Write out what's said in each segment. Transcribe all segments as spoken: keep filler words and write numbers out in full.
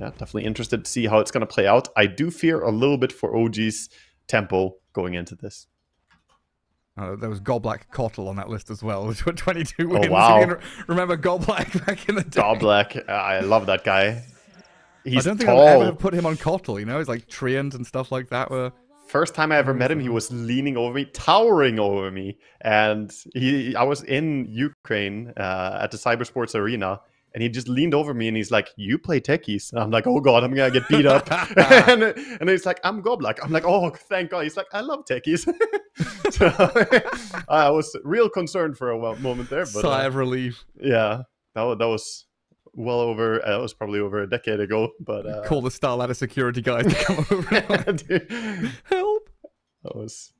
yeah, definitely interested to see how it's going to play out. I do fear a little bit for O G's tempo going into this. Uh, there was GoblakCotl on that list as well, which were twenty-two wins. Oh, wow. Again, remember Goblak back in the day? Goblak, I love that guy. He's I don't think tall. I've ever put him on Cotl, you know? He's like Treant and stuff like that. Were... First time I ever met him, he was leaning over me, towering over me. And he, I was in Ukraine uh, at the Cybersports Arena, and he just leaned over me and he's like, "You play techies?" And I'm like, "Oh God, I'm going to get beat up." and, and he's like, "I'm Goblak." I'm like, "Oh, thank God." He's like, "I love techies." So I was real concerned for a moment there. But sigh of uh, relief. Yeah, that was, that was well over, uh, that was probably over a decade ago. But uh, call the Star Ladder security guys to come over. Dude, help. That was,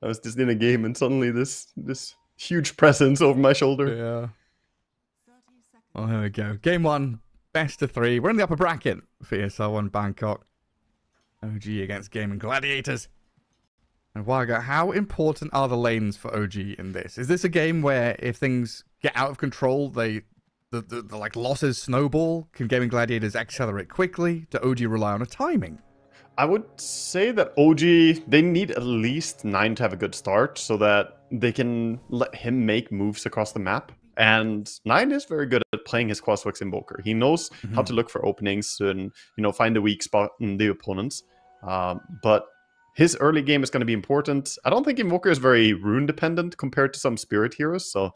I was just in a game and suddenly this, this huge presence over my shoulder. Yeah. Oh, here we go. Game one, best of three. We're in the upper bracket for E S L one Bangkok. O G against Gaimin Gladiators. And Wagga, how important are the lanes for O G in this? Is this a game where if things get out of control, they the, the, the like losses snowball? Can Gaimin Gladiators accelerate quickly? Do O G rely on a timing? I would say that O G, they need at least Nine to have a good start so that they can let him make moves across the map. And Nine is very good at playing his Crossworks Invoker. He knows mm-hmm. how to look for openings and, you know, find a weak spot in the opponents. Um, but his early game is going to be important. I don't think Invoker is very rune dependent compared to some Spirit heroes. So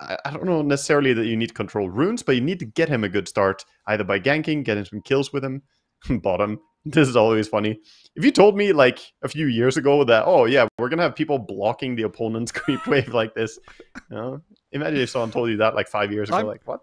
I, I don't know necessarily that you need to control runes, but you need to get him a good start, either by ganking, getting some kills with him, bottom. This is always funny. If you told me like a few years ago that, oh yeah, we're going to have people blocking the opponent's creep wave like this. You know? Imagine if someone told you that like five years ago, I'm, like what?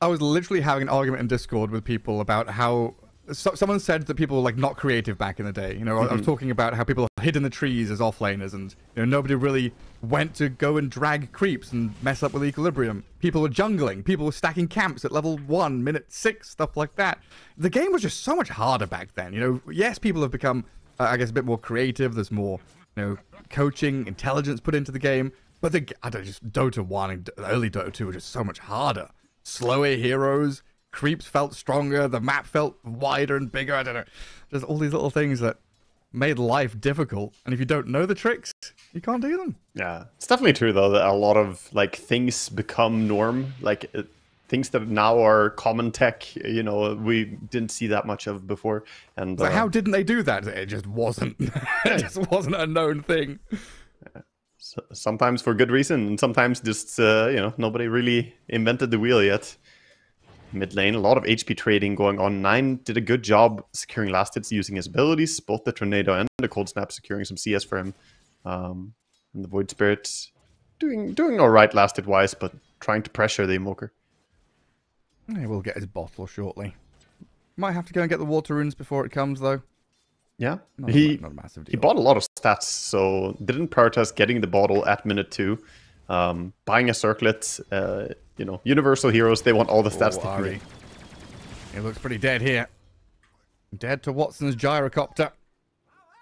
I was literally having an argument in Discord with people about how so, someone said that people were like not creative back in the day. You know, mm-hmm. I, I was talking about how people hid in the trees as offlaners and you know nobody really went to go and drag creeps and mess up with equilibrium. People were jungling, people were stacking camps at level one, minute six, stuff like that. The game was just so much harder back then. You know, yes, people have become, uh, I guess, a bit more creative. There's more, you know, coaching, intelligence put into the game. But the, I don't just Dota one and early Dota two were just so much harder. Slower heroes, creeps felt stronger, the map felt wider and bigger. I don't know. There's all these little things that made life difficult. And if you don't know the tricks, you can't do them. Yeah, it's definitely true, though, that a lot of like things become norm. Like it, things that now are common tech, you know, we didn't see that much of before. And so uh, how didn't they do that? It just wasn't. It just wasn't a known thing. Yeah. So sometimes for good reason, and sometimes just, uh, you know, nobody really invented the wheel yet. Mid lane, a lot of H P trading going on. Nine did a good job securing last hits using his abilities, both the Tornado and the Cold Snap securing some C S for him. Um, and the Void Spirit doing doing all right last hit wise, but trying to pressure the Invoker. He will get his bottle shortly. Might have to go and get the Water Runes before it comes, though. Yeah, not he, a, not a he bought a lot of stats, so didn't prioritize getting the bottle at minute two. Um, buying a circlet, uh, you know, universal heroes, they want all the stats oh, to be. He looks pretty dead here. Dead to Watson's Gyrocopter.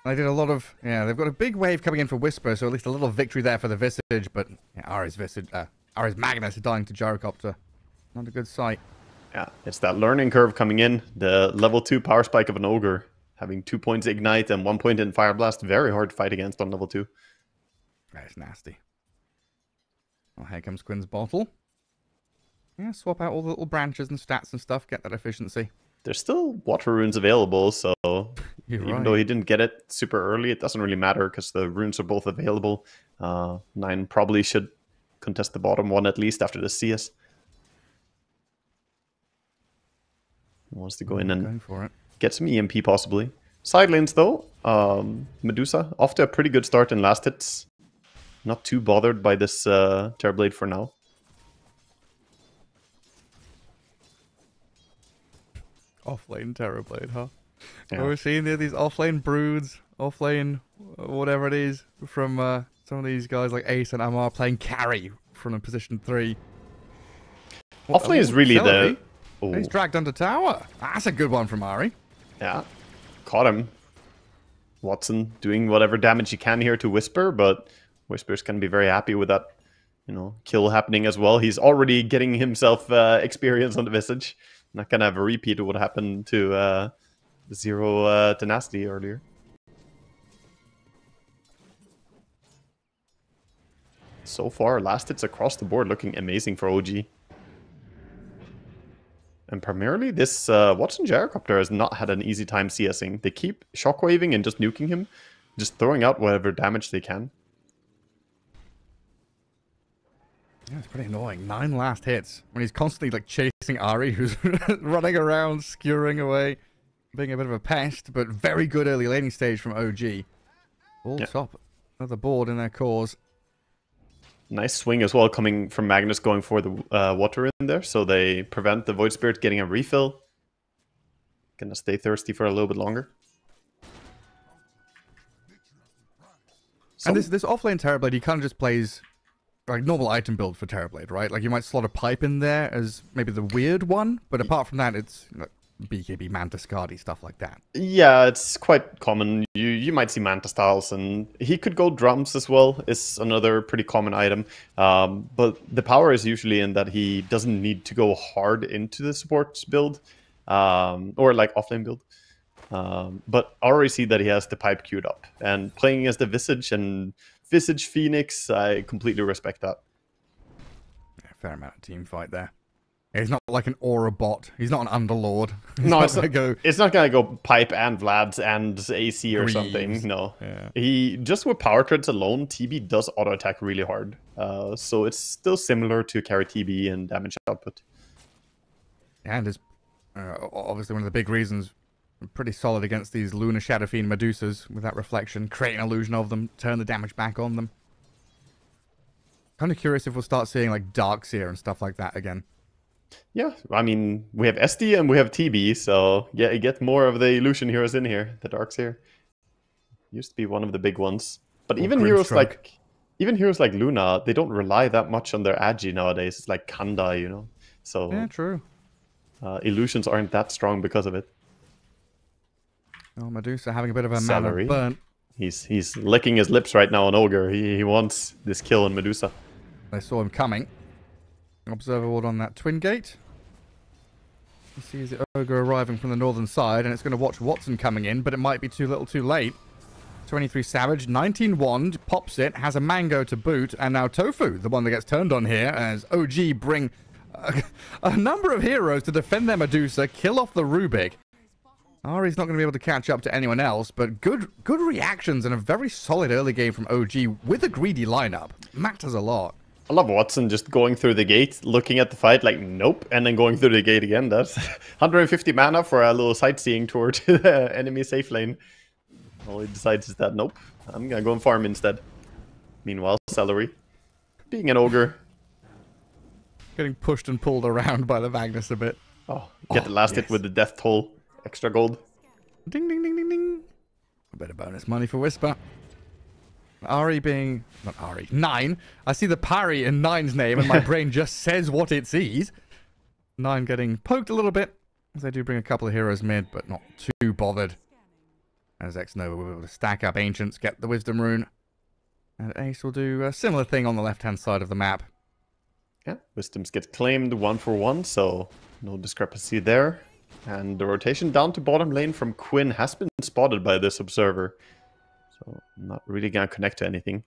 They did a lot of, yeah, they've got a big wave coming in for Whisper, so at least a little victory there for the Visage, but yeah, Ari's Visage, uh, Ari's Magnus are dying to Gyrocopter. Not a good sight. Yeah, it's that learning curve coming in, the level two power spike of an Ogre. Having two points Ignite and one point in Fire Blast, very hard to fight against on level two. That's nasty. Well, here comes Quinn's bottle. Yeah, swap out all the little branches and stats and stuff, get that efficiency. There's still Water Runes available, so You're even right. though he didn't get it super early, it doesn't really matter because the runes are both available. Uh, Nine probably should contest the bottom one at least after the C S. He wants to go in and... Going for it. Get some E M P possibly. Side lanes though, um, Medusa off to a pretty good start in last hits. Not too bothered by this uh, Terrorblade for now. Offlane Terrorblade, huh? Yeah. We're seeing these offlane broods, offlane whatever it is from uh, some of these guys like Ace and Amar playing carry from a position three. What, offlane is really Celery? the. Oh. He's dragged under tower. That's a good one from Ari. Yeah. Caught him. Watson doing whatever damage he can here to Whisper, but Whisper's going to be very happy with that, you know, kill happening as well. He's already getting himself uh, experience on the Visage. Not gonna have a repeat of what happened to uh, Zero uh, Tenacity earlier. So far, last hits across the board looking amazing for O G. And primarily, this uh, Watson Gyrocopter has not had an easy time CSing. They keep shockwaving and just nuking him, just throwing out whatever damage they can. Yeah, it's pretty annoying. Nine last hits when he's constantly like chasing Ari, who's running around, skewering away, being a bit of a pest, but very good early laning stage from O G. All yeah. top of the board in their cause. Nice swing as well coming from Magnus going for the uh, water in there, so they prevent the Void Spirit getting a refill. Gonna stay thirsty for a little bit longer. So and this this offlane Terrorblade, he kind of just plays like normal item build for Terrorblade, right? Like you might slot a pipe in there as maybe the weird one, but apart from that, it's like B K B, Manta, Scardy, stuff like that. Yeah, it's quite common. You you might see Manta styles, and he could go drums as well. Is another pretty common item. Um, but the power is usually in that he doesn't need to go hard into the support build, um, or like offlane build. Um, but I already see that he has the pipe queued up, and playing as the Visage and Visage Phoenix, I completely respect that. Yeah, fair amount of team fight there. He's not like an aura bot. He's not an underlord. He's no, not it's, gonna not, go... it's not going to go pipe and Vlad's and A C or Greaves. something. No, yeah. he just with power crits alone, T B does auto attack really hard. Uh, so it's still similar to carry T B and damage output. And is uh, obviously one of the big reasons. Pretty solid against these Lunar Shadow Fiend Medusas with that reflection, create an illusion of them, turn the damage back on them. Kind of curious if we'll start seeing like Darkseer and stuff like that again. Yeah, I mean, we have S D and we have T B, so yeah, get more of the illusion heroes in here. The Darkseer used to be one of the big ones, but or even heroes strike. like even heroes like Luna, they don't rely that much on their agi nowadays. It's like Kanda, you know. So yeah, true. Uh, illusions aren't that strong because of it. Oh, Medusa having a bit of a mana burn. He's he's licking his lips right now on Ogre. He he wants this kill on Medusa. I saw him coming. Observer ward on that twin gate. He sees the Ogre arriving from the northern side, and it's going to watch Watson coming in, but it might be too little too late. twenty-three Savage, nineteen Wand, pops it, has a Mango to boot, and now Tofu, the one that gets turned on here, as O G bring a, a number of heroes to defend their Medusa, kill off the Rubick. Ari's not going to be able to catch up to anyone else, but good good reactions and a very solid early game from O G with a greedy lineup. Matters a lot. I love Watson just going through the gate, looking at the fight like, nope, and then going through the gate again. That's one hundred fifty mana for a little sightseeing tour to the enemy safe lane. All he decides is that, nope, I'm going to go and farm instead. Meanwhile, Celery, being an ogre. Getting pushed and pulled around by the Magnus a bit. Oh, get oh, the last yes. hit with the death toll. Extra gold. Ding, ding, ding, ding, ding. A bit of bonus money for Whisper. Ari being... Not Ari. Nine. I see the parry in Nine's name and my brain just says what it sees. Nine getting poked a little bit. As they do bring a couple of heroes mid, but not too bothered. As X Nova will be able to stack up Ancients, get the Wisdom Rune. And Ace will do a similar thing on the left-hand side of the map. Yeah, Wisdoms get claimed one for one, so no discrepancy there. And the rotation down to bottom lane from Quinn has been spotted by this observer. So I'm not really going to connect to anything.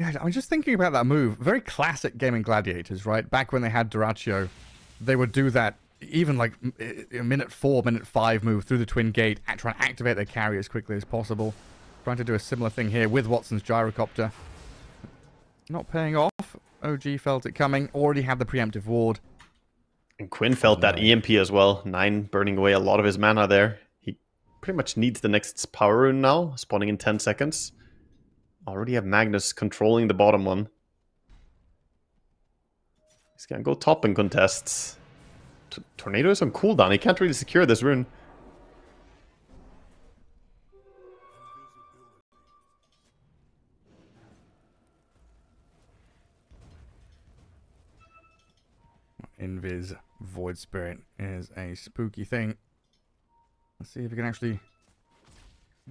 Yeah, I was just thinking about that move. Very classic Gaimin Gladiators, right? Back when they had Duraccio, they would do that even like a minute four, minute five move through the twin gate and try and activate their carry as quickly as possible. Trying to do a similar thing here with Watson's Gyrocopter. Not paying off. O G felt it coming. Already had the preemptive ward. And Quinn felt that E M P as well. Nine burning away a lot of his mana there. Pretty much needs the next power rune now, spawning in ten seconds. Already have Magnus controlling the bottom one. He's gonna go top and contest. T Tornado is on cooldown, he can't really secure this rune. Invis Void Spirit is a spooky thing. Let's see if he can actually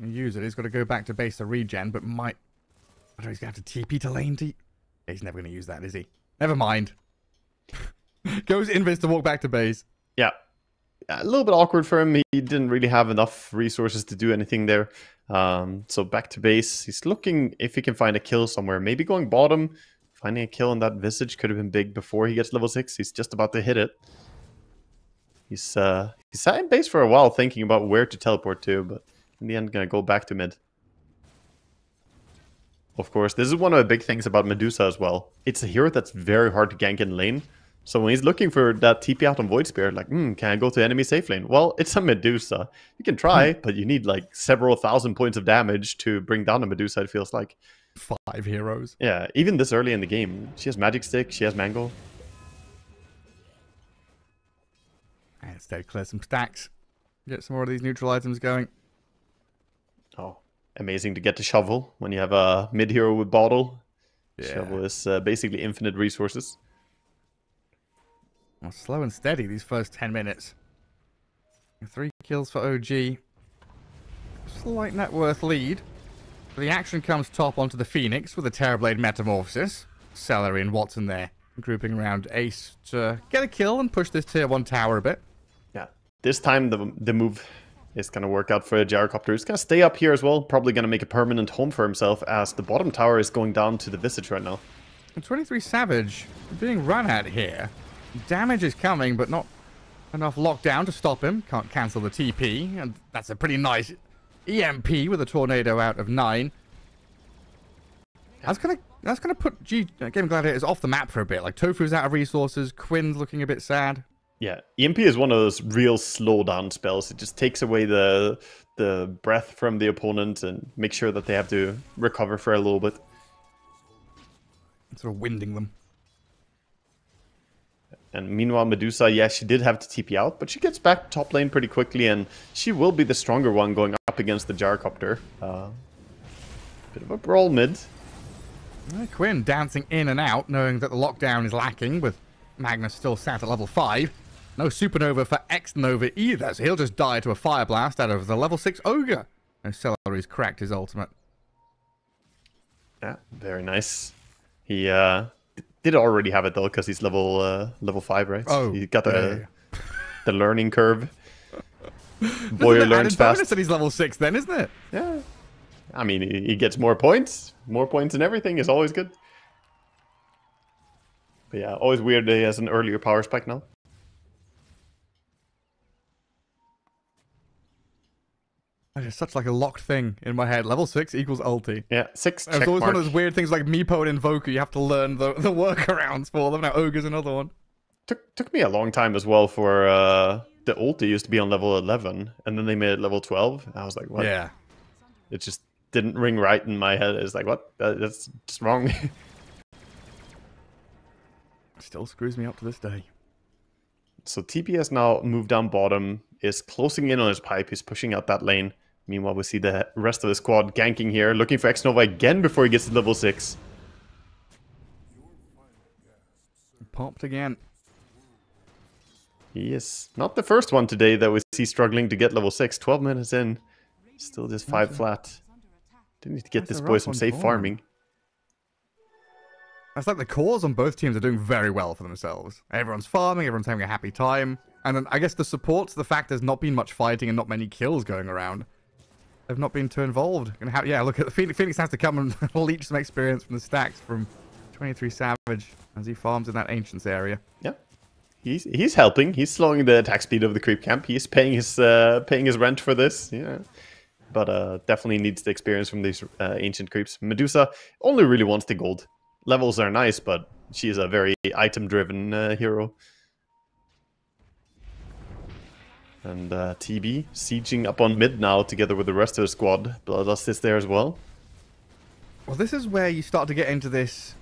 use it. He's got to go back to base to regen, but might... I don't know, he's going to have to T P to lane D. He's never going to use that, is he? Never mind. Goes invis to walk back to base. Yeah, a little bit awkward for him. He didn't really have enough resources to do anything there. Um, so back to base. He's looking if he can find a kill somewhere. Maybe going bottom. Finding a kill on that Visage could have been big before he gets level six. He's just about to hit it. He's uh, he sat in base for a while thinking about where to teleport to, but in the end gonna go back to mid. Of course, this is one of the big things about Medusa as well. It's a hero that's very hard to gank in lane. So when he's looking for that T P out on Void Spirit, like, hmm, can I go to enemy safe lane? Well, it's a Medusa. You can try, but you need like several thousand points of damage to bring down a Medusa, it feels like. Five heroes. Yeah, even this early in the game. She has Magic Stick, she has Mangle. And instead, clear some stacks. Get some more of these neutral items going. Oh, amazing to get the Shovel when you have a mid-hero with Bottle. Yeah. Shovel is uh, basically infinite resources. Well, slow and steady these first ten minutes. Three kills for O G. Slight net worth lead. The action comes top onto the Phoenix with a Terrorblade Metamorphosis. Celery and Watson there, grouping around Ace to get a kill and push this tier one tower a bit. Yeah, this time the, the move is going to work out for a Gyrocopter. He's going to stay up here as well. Probably going to make a permanent home for himself as the bottom tower is going down to the Visage right now. And twenty-three Savage being run at here. Damage is coming, but not enough lockdown to stop him. Can't cancel the T P, and that's a pretty nice E M P with a tornado out of Nine. That's gonna that's gonna put G uh, Gaimin Gladiators off the map for a bit. Like Tofu's out of resources, Quinn's looking a bit sad. Yeah, E M P is one of those real slow down spells. It just takes away the the breath from the opponent and makes sure that they have to recover for a little bit. It's sort of winding them. And meanwhile, Medusa, yeah, she did have to T P out, but she gets back top lane pretty quickly, and she will be the stronger one going up against the Gyrocopter. Uh, bit of a brawl mid. Uh, Quinn dancing in and out, knowing that the lockdown is lacking, with Magnus still sat at level five. No supernova for X Nova either, so he'll just die to a fire blast out of the level six Ogre. No, Celery's cracked his ultimate. Yeah, very nice. He, uh... did already have it though, because he's level uh, level five, right? Oh, he got the yeah. the learning curve. Boy learns fast. Bonus that he's level six, then, isn't it? Yeah. I mean, he, he gets more points, more points, and everything is always good. But yeah, always weird that he has an earlier power spike now. It's such like a locked thing in my head. Level six equals ulti. Yeah, six check It's always mark. One of those weird things like Meepo and Invoker. You have to learn the, the workarounds for them. Now Ogre's another one. Took took me a long time as well for uh, the ulti used to be on level eleven. And then they made it level twelve. I was like, what? Yeah. It just didn't ring right in my head. It's like, what? That, that's just wrong. Still screws me up to this day. So T P has now moved down bottom. Is closing in on his pipe. He's pushing out that lane. Meanwhile, we see the rest of the squad ganking here, looking for X Nova again before he gets to level six. Popped again. He is not the first one today that we see struggling to get level six. twelve minutes in. Still just five flat. Didn't need to get this boy some safe farming. That's like the cores on both teams are doing very well for themselves. Everyone's farming, everyone's having a happy time. And then I guess the supports, the fact there's not been much fighting and not many kills going around. They've not been too involved. And how, yeah, look at the Phoenix. Phoenix has to come and leech some experience from the stacks from twenty-three Savage as he farms in that Ancients area. Yeah, he's he's helping. He's slowing the attack speed of the creep camp. He's paying his uh, paying his rent for this. Yeah, but uh, definitely needs the experience from these uh, ancient creeps. Medusa only really wants the gold. Levels are nice, but she is a very item-driven uh, hero. And uh, T B sieging up on mid now together with the rest of the squad. Bloodlust is there as well. Well, this is where you start to get into this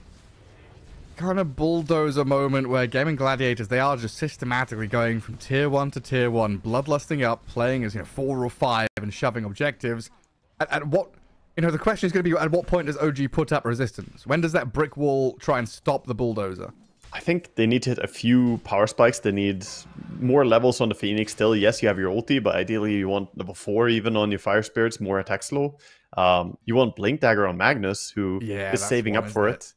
kind of bulldozer moment where Gaimin Gladiators, they are just systematically going from tier one to tier one, bloodlusting up, playing as, you know, four or five and shoving objectives. At, at what, you know, the question is going to be, at what point does O G put up resistance? When does that brick wall try and stop the bulldozer? I think they need to hit a few power spikes. They need more levels on the Phoenix still. Yes, you have your ulti, but ideally you want level four even on your Fire Spirits, more attack slow. Um, you want Blink Dagger on Magnus, who yeah, is saving one, up for it.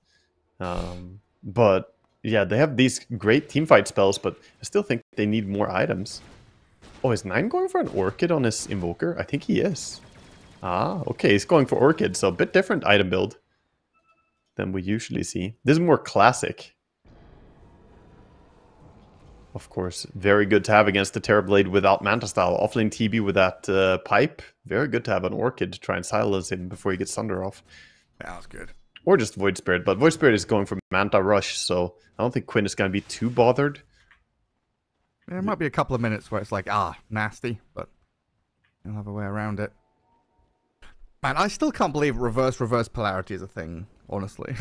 it. Um, but Yeah, they have these great teamfight spells, but I still think they need more items. Oh, is Nine going for an Orchid on his Invoker? I think he is. Ah, okay, he's going for Orchid, so a bit different item build than we usually see. This is more classic. Of course, very good to have against the Terrorblade without Manta style. Offlane T B with that uh, pipe. Very good to have an Orchid to try and silence him before he gets Thunder off. Yeah, that was good. Or just Void Spirit, but Void Spirit is going for Manta Rush, so I don't think Quinn is going to be too bothered. There might be a couple of minutes where it's like, ah, nasty, but he'll have a way around it. Man, I still can't believe reverse reverse polarity is a thing, honestly.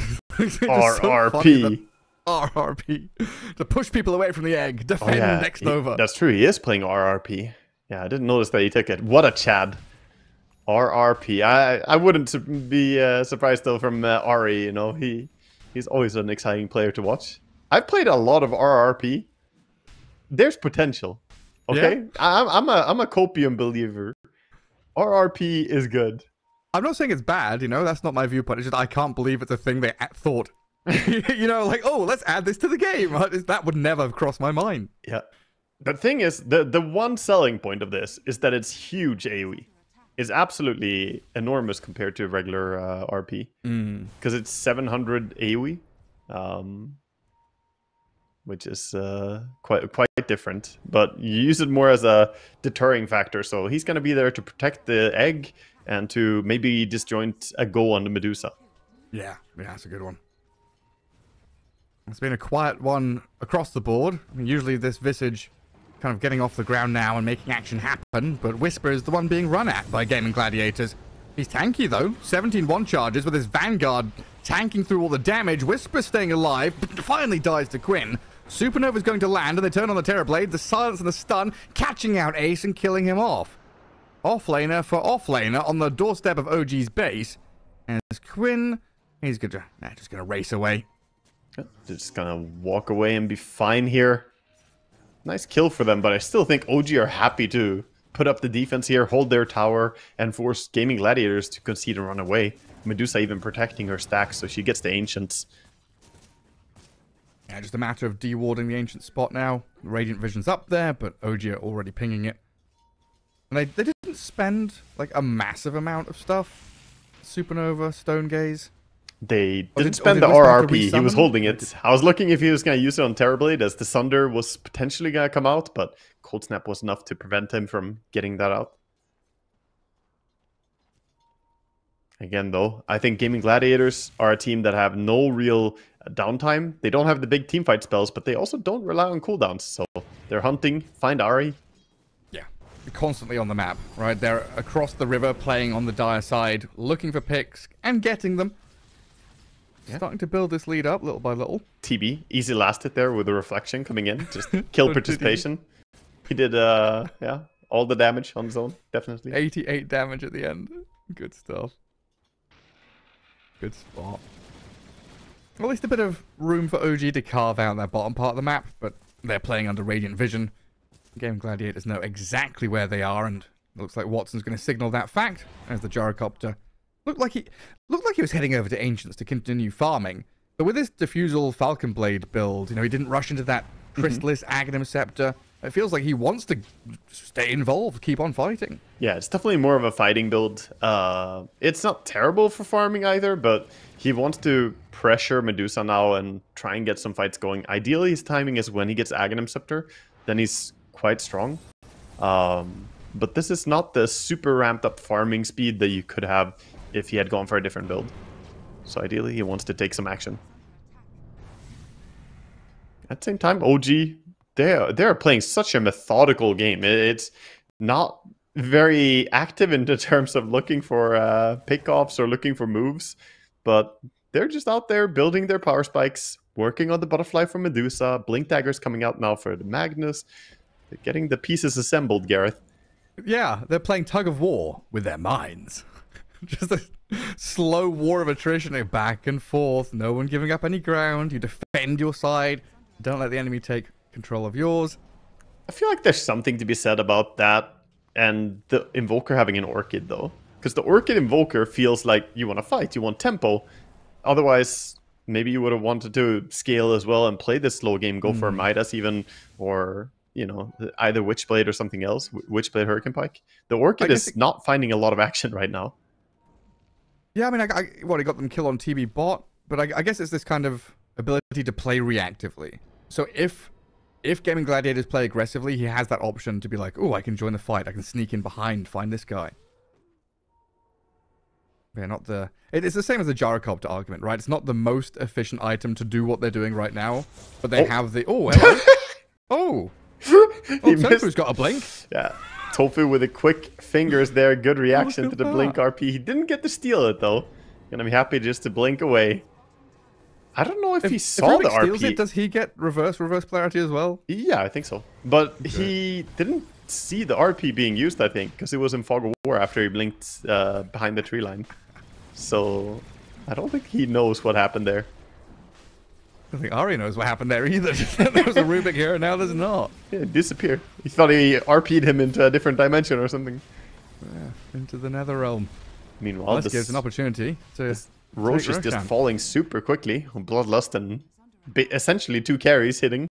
R R P. R R P. To push people away from the egg, defend oh, yeah. X Nova. He, that's true, he is playing R R P. Yeah, I didn't notice that he took it. What a Chad. R R P. I, I wouldn't be uh, surprised, though, from uh, Ari. You know, he he's always an exciting player to watch. I've played a lot of R R P. There's potential, okay? Yeah. I'm, I'm, a, I'm a copium believer. R R P is good. I'm not saying it's bad, you know? That's not my viewpoint. It's just I can't believe it's a thing they thought. You know, like, oh, let's add this to the game. That would never have crossed my mind. Yeah. The thing is, the, the one selling point of this is that it's huge AoE. Is absolutely enormous compared to regular uh, R P. Because mm. it's seven hundred AoE, um, which is uh, quite quite different. But you use it more as a deterring factor. So he's going to be there to protect the egg and to maybe disjoint a goal on the Medusa. Yeah, yeah, that's a good one. It's been a quiet one across the board. I mean, usually this Visage kind of getting off the ground now and making action happen, but Whisper is the one being run at by Gaimin Gladiators. He's tanky though, seventeen one charges with his Vanguard tanking through all the damage. Whisper staying alive, but finally dies to Quinn. Supernova's going to land and they turn on the Terrorblade, the silence and the stun, catching out Ace and killing him off. Offlaner for offlaner on the doorstep of O G's base. And as Quinn, he's gonna, nah, just gonna race away. Just gonna walk away and be fine here. Nice kill for them, but I still think O G are happy to put up the defense here, hold their tower, and force Gaimin Gladiators to concede and run away. Medusa even protecting her stack, so she gets the Ancients. Yeah, just a matter of dewarding the Ancient spot now. Radiant Vision's up there, but O G are already pinging it. And they, they didn't spend, like, a massive amount of stuff. Supernova, Stone Gaze. They didn't did, spend did the R R P, he was holding it. I was looking if he was going to use it on Terrorblade as the Sunder was potentially going to come out, but Cold Snap was enough to prevent him from getting that out. Again though, I think Gaimin Gladiators are a team that have no real downtime. They don't have the big teamfight spells, but they also don't rely on cooldowns, so they're hunting, find Ari. Yeah, constantly on the map, right? They're across the river playing on the dire side, looking for picks and getting them. Yeah. Starting to build this lead up little by little. T B, easy last hit there with the reflection coming in. Just kill participation. He did, uh, yeah, all the damage on his own, definitely. eighty-eight damage at the end. Good stuff. Good spot. Well, at least a bit of room for O G to carve out that bottom part of the map, but they're playing under Radiant Vision. Gaimin Gladiators know exactly where they are, and it looks like Watson's going to signal that fact as the Gyrocopter. Looked like he looked like he was heading over to Ancients to continue farming. But with this Diffusal Falcon Blade build, you know, he didn't rush into that Crystalis mm-hmm. Aghanim Scepter. It feels like he wants to stay involved, keep on fighting. Yeah, it's definitely more of a fighting build. Uh, it's not terrible for farming either, but he wants to pressure Medusa now and try and get some fights going. Ideally, his timing is when he gets Aghanim Scepter, then he's quite strong. Um, but this is not the super ramped up farming speed that you could have if he had gone for a different build. So ideally, he wants to take some action. At the same time, O G, they're, they're playing such a methodical game. It's not very active in the terms of looking for uh, pickoffs or looking for moves, but they're just out there building their power spikes, working on the butterfly for Medusa, Blink Dagger's coming out now for the Magnus, they're getting the pieces assembled, Gareth. Yeah, they're playing tug of war with their minds. Just a slow war of attrition, back and forth, no one giving up any ground. You defend your side, don't let the enemy take control of yours. I feel like there's something to be said about that and the Invoker having an Orchid, though. Because the Orchid Invoker feels like you want to fight, you want tempo. Otherwise, maybe you would have wanted to scale as well and play this slow game, go mm. for Midas even, or, you know, either Witchblade or something else, Witchblade Hurricane Pike. The Orchid is it... not finding a lot of action right now. Yeah, I mean, I, I well, he got them kill on T B bot, but I, I guess it's this kind of ability to play reactively. So if if Gaimin Gladiators play aggressively, he has that option to be like, oh, I can join the fight, I can sneak in behind, find this guy. Yeah, not the... It's the same as the Gyrocopter argument, right? It's not the most efficient item to do what they're doing right now, but they oh. have the... Oh, hello. oh. oh Tofu's missed. Got a blink. Yeah. Tofu with the quick fingers there. Good reaction to the that. blink R P. He didn't get to steal it, though. Gonna be happy just to blink away. I don't know if, if he saw if the R P. It, does he get reverse reverse polarity as well? Yeah, I think so. But Good. he didn't see the R P being used, I think, because it was in Fog of War after he blinked uh, behind the tree line. So, I don't think he knows what happened there. I don't think Ari knows what happened there either. There was a Rubick here, and now there's not. Yeah, it disappeared. He thought he R P'd him into a different dimension or something. Yeah, into the nether realm. Meanwhile, well, this gives an opportunity to... Roche is just falling super quickly. Bloodlust and essentially two carries hitting.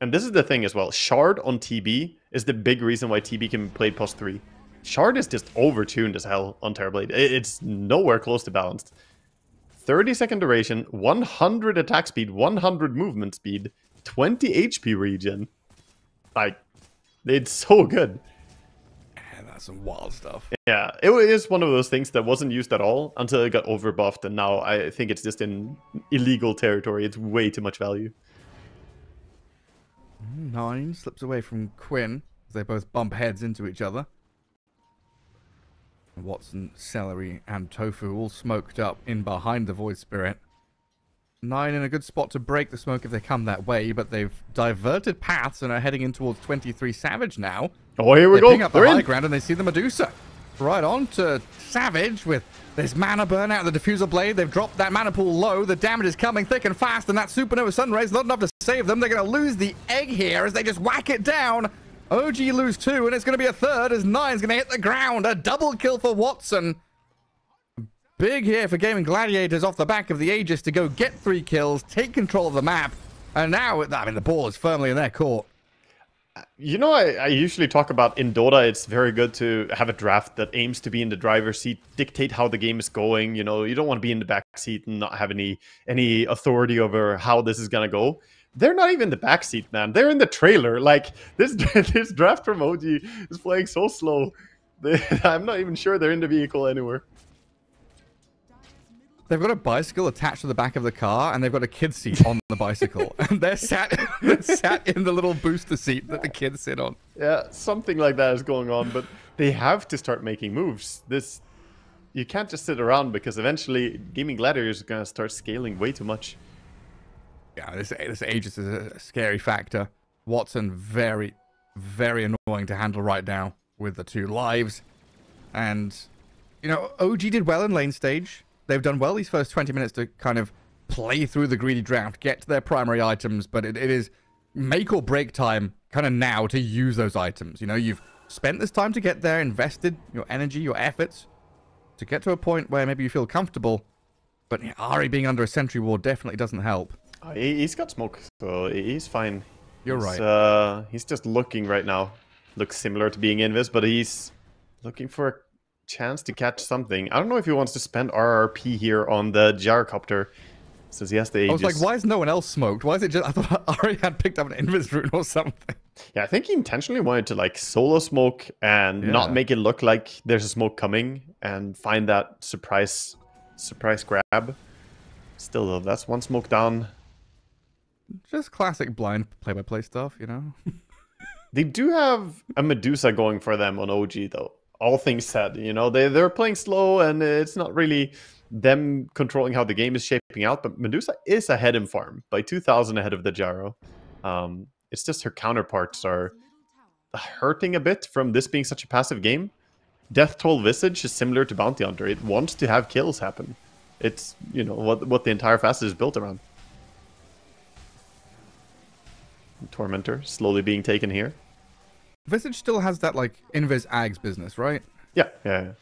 And this is the thing as well. Shard on T B is the big reason why T B can be played post three. Shard is just overtuned as hell on Terrorblade. It's nowhere close to balanced. thirty second duration, one hundred attack speed, one hundred movement speed, twenty H P regen. Like, it's so good. Man, that's some wild stuff. Yeah, it is one of those things that wasn't used at all until it got overbuffed, and now I think it's just in illegal territory. It's way too much value. Nine slips away from Quinn. They both bump heads into each other. Watson, Celery, and Tofu all smoked up in behind the Void Spirit. Nine in a good spot to break the smoke if they come that way, but they've diverted paths and are heading in towards twenty-three Savage now. Oh, here we they go. They pick up They're the high in. ground and they see the Medusa. Right on to Savage with this mana burnout, the Diffuser Blade. They've dropped that mana pool low. The damage is coming thick and fast, and that Supernova Sunray's not enough to save them. They're going to lose the egg here as they just whack it down. O G lose two, and it's going to be a third as Nine's going to hit the ground. A double kill for Watson. Big here for Gaimin Gladiators off the back of the Aegis to go get three kills, take control of the map, and now, I mean, the ball is firmly in their court. You know, I, I usually talk about in Dota, it's very good to have a draft that aims to be in the driver's seat, dictate how the game is going. You know, you don't want to be in the back seat and not have any any authority over how this is going to go. They're not even in the back seat, man. They're in the trailer. Like, this, this draft from O G is playing so slow. They, I'm not even sure they're in the vehicle anywhere. They've got a bicycle attached to the back of the car, and they've got a kid seat on the bicycle. And they're sat, they're sat in the little booster seat that the kids sit on. Yeah, something like that is going on, but they have to start making moves. This, you can't just sit around, because eventually Gaimin Gladiators is going to start scaling way too much. Yeah, this, this Aegis is a scary factor. Watson, very, very annoying to handle right now with the two lives. And, you know, O G did well in lane stage. They've done well these first twenty minutes to kind of play through the greedy draft, get to their primary items, but it, it is make or break time kind of now to use those items. You know, you've spent this time to get there, invested your energy, your efforts, to get to a point where maybe you feel comfortable, but Ari being under a sentry ward definitely doesn't help. Oh, he's got smoke, so he's fine. You're he's, right. Uh, he's just looking right now. Looks similar to being invis, but he's looking for a chance to catch something. I don't know if he wants to spend R R P here on the Gyrocopter. Says he has the Aegis. I was like, why is no one else smoked? Why is it just... I thought Ari had picked up an invis rune or something. Yeah, I think he intentionally wanted to like solo smoke and yeah. not make it look like there's a smoke coming and find that surprise, surprise grab. Still though, that's one smoke down. Just classic blind play-by-play stuff, you know? They do have a Medusa going for them on O G though. All things said, you know, they, they're playing slow and it's not really them controlling how the game is shaping out. But Medusa is ahead in farm by two thousand ahead of the Gyro. Um, it's just her counterparts are hurting a bit from this being such a passive game. Death Toll Visage is similar to Bounty Hunter. It wants to have kills happen. It's, you know, what, what the entire facet is built around. Tormentor slowly being taken here. Visage still has that, like, invis ags business, right? Yeah, yeah, yeah.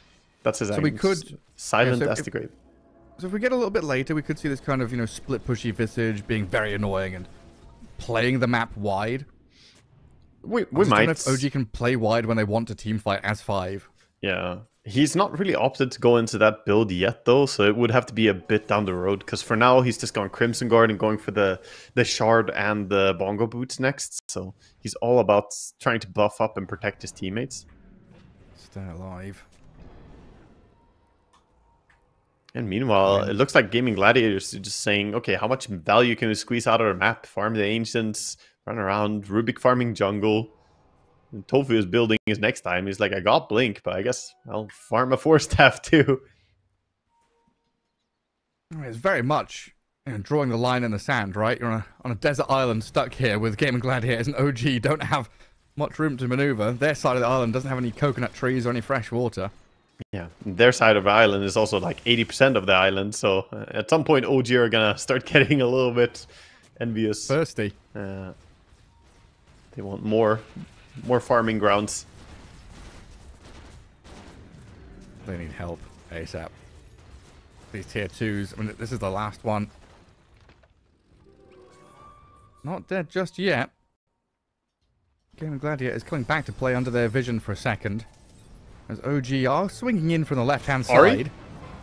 That's his aim. So we could silent yeah, so Astigrade. So if we get a little bit later, we could see this kind of, you know, split pushy Visage being very annoying and playing the map wide. We, we might. I don't know if O G can play wide when they want to teamfight as five. Yeah. He's not really opted to go into that build yet, though, so it would have to be a bit down the road, because for now he's just going Crimson Guard and going for the, the Shard and the Bongo Boots next, so he's all about trying to buff up and protect his teammates. Stay alive. And meanwhile, yeah. It looks like Gaimin Gladiators are just saying, okay, how much value can we squeeze out of our map? Farm the Ancients, run around, Rubick farming jungle. And Tofu is building his next time. He's like, I got Blink, but I guess I'll farm a four staff too. It's very much, you know, drawing the line in the sand, right? You're on a, on a desert island stuck here with Gaimin Gladiators and O G don't have much room to maneuver. Their side of the island doesn't have any coconut trees or any fresh water. Yeah, their side of the island is also like eighty percent of the island. So at some point, O G are going to start getting a little bit envious. Thirsty. Uh, they want more. More farming grounds. They need help ASAP. These tier twos. I mean, this is the last one. Not dead just yet. Gaimin Gladiator is coming back to play under their vision for a second. As O G are swinging in from the left-hand side. Ari?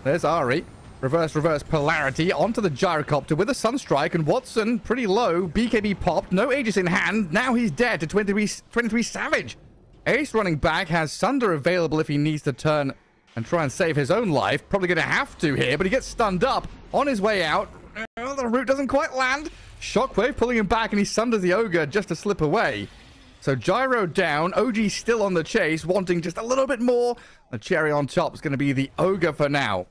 There's Ari. Reverse, reverse polarity onto the Gyrocopter with a Sunstrike, and Watson pretty low. B K B popped, no Aegis in hand. Now he's dead to twenty-three Savage. Ace running back has Sunder available if he needs to turn and try and save his own life. Probably going to have to here, but he gets stunned up on his way out. Oh, the root doesn't quite land. Shockwave pulling him back, and he Sunders the Ogre just to slip away. So Gyro down, O G still on the chase, wanting just a little bit more. The cherry on top is going to be the Ogre for now.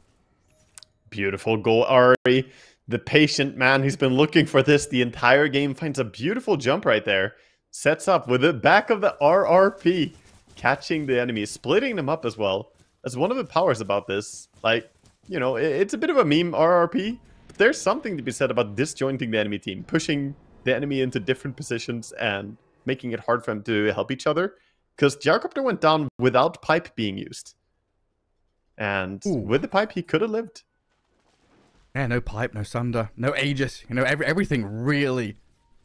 Beautiful goal, Ari. The patient man who's been looking for this the entire game finds a beautiful jump right there. Sets up with the back of the R R P. Catching the enemy, splitting them up as well. That's one of the powers about this. Like, you know, it's a bit of a meme, R R P. But there's something to be said about disjointing the enemy team. Pushing the enemy into different positions and making it hard for them to help each other. Because Gyrocopter went down without pipe being used. And Ooh. With the pipe, he could have lived. Yeah, no pipe, no Sunder, no Aegis. You know, every, everything really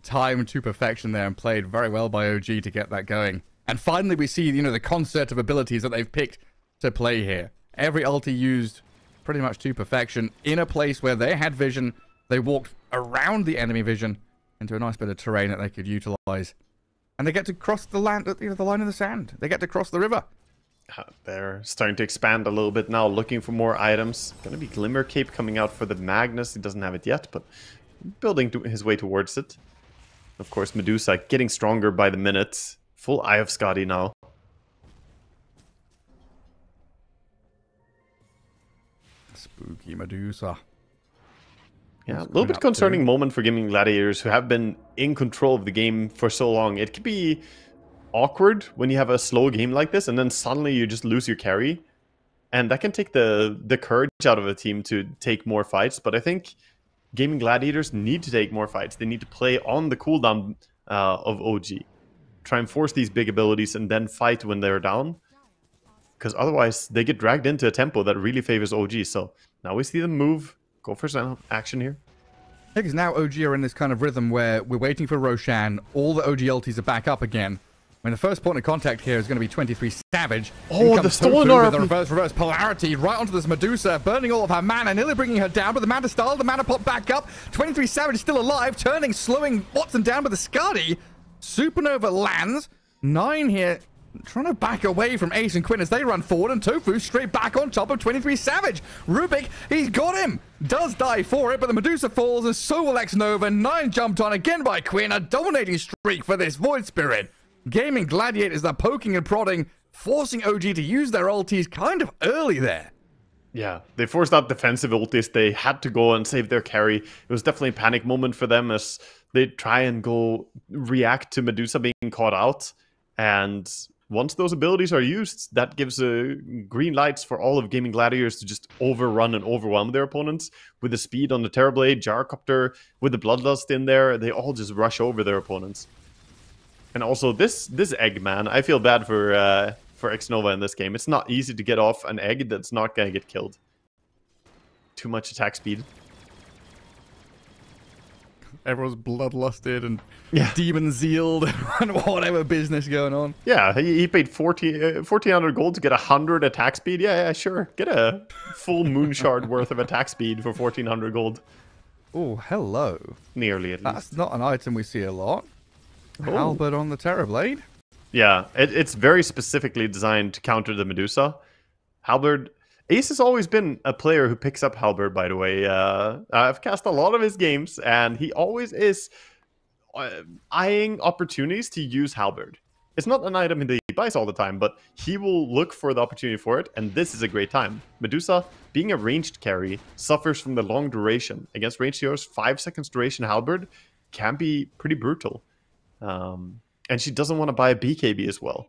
timed to perfection there and played very well by O G to get that going. And finally we see, you know, the concert of abilities that they've picked to play here. Every ulti used pretty much to perfection in a place where they had vision. They walked around the enemy vision into a nice bit of terrain that they could utilize. And they get to cross the land, you know, the line of the sand. They get to cross the river. Uh, they're starting to expand a little bit now, looking for more items. Gonna be Glimmer Cape coming out for the Magnus. He doesn't have it yet, but building to his way towards it. Of course, Medusa getting stronger by the minute. Full Eye of Scotty now. Spooky Medusa. Yeah, a little bit concerning moment for Gaimin Gladiators, who have been in control of the game for so long. It could be awkward when you have a slow game like this and then suddenly you just lose your carry, and that can take the the courage out of a team to take more fights. But I think Gaimin Gladiators need to take more fights. They need to play on the cooldown uh, of O G, try and force these big abilities and then fight when they're down, because otherwise they get dragged into a tempo that really favors O G. So now we see them move, go for some action here. I think it's now O G are in this kind of rhythm where we're waiting for Roshan. All the O G ultis are back up again. I mean, the first point of contact here is going to be twenty-three Savage. Oh, the stolen R P. The reverse, reverse polarity right onto this Medusa, burning all of her mana, nearly bringing her down, but the mana style, the mana pop back up. twenty-three Savage still alive, turning, slowing Watson down with the Scuddy. Supernova lands. Nine here, trying to back away from Ace and Quinn as they run forward, and Tofu straight back on top of twenty-three Savage. Rubick, he's got him. Does die for it, but the Medusa falls, and so will X Nova. Nine jumped on again by Quinn, a dominating streak for this Void Spirit. Gaimin Gladiators are poking and prodding, forcing O G to use their ultis kind of early there. Yeah, they forced out defensive ultis. They had to go and save their carry. It was definitely a panic moment for them as they try and go react to Medusa being caught out. And once those abilities are used, that gives uh, green lights for all of Gaimin Gladiators to just overrun and overwhelm their opponents. With the speed on the Terrorblade, Gyrocopter, with the Bloodlust in there, they all just rush over their opponents. And also, this this Eggman, I feel bad for uh, for X Nova in this game. It's not easy to get off an egg that's not going to get killed. Too much attack speed. Everyone's bloodlusted and yeah. demon zealed and whatever business going on. Yeah, he, he paid fourteen hundred gold to get one hundred attack speed. Yeah, yeah, sure. Get a full moon shard worth of attack speed for fourteen hundred gold. Oh, hello. Nearly, at least. That's not an item we see a lot. Oh. Halberd on the Terrorblade. Yeah, it, it's very specifically designed to counter the Medusa. Halberd... Ace has always been a player who picks up Halberd, by the way. Uh, I've cast a lot of his games, and he always is uh, eyeing opportunities to use Halberd. It's not an item that he buys all the time, but he will look for the opportunity for it, and this is a great time. Medusa, being a ranged carry, suffers from the long duration. Against ranged heroes, five seconds duration Halberd can be pretty brutal. Um, and she doesn't want to buy a B K B as well.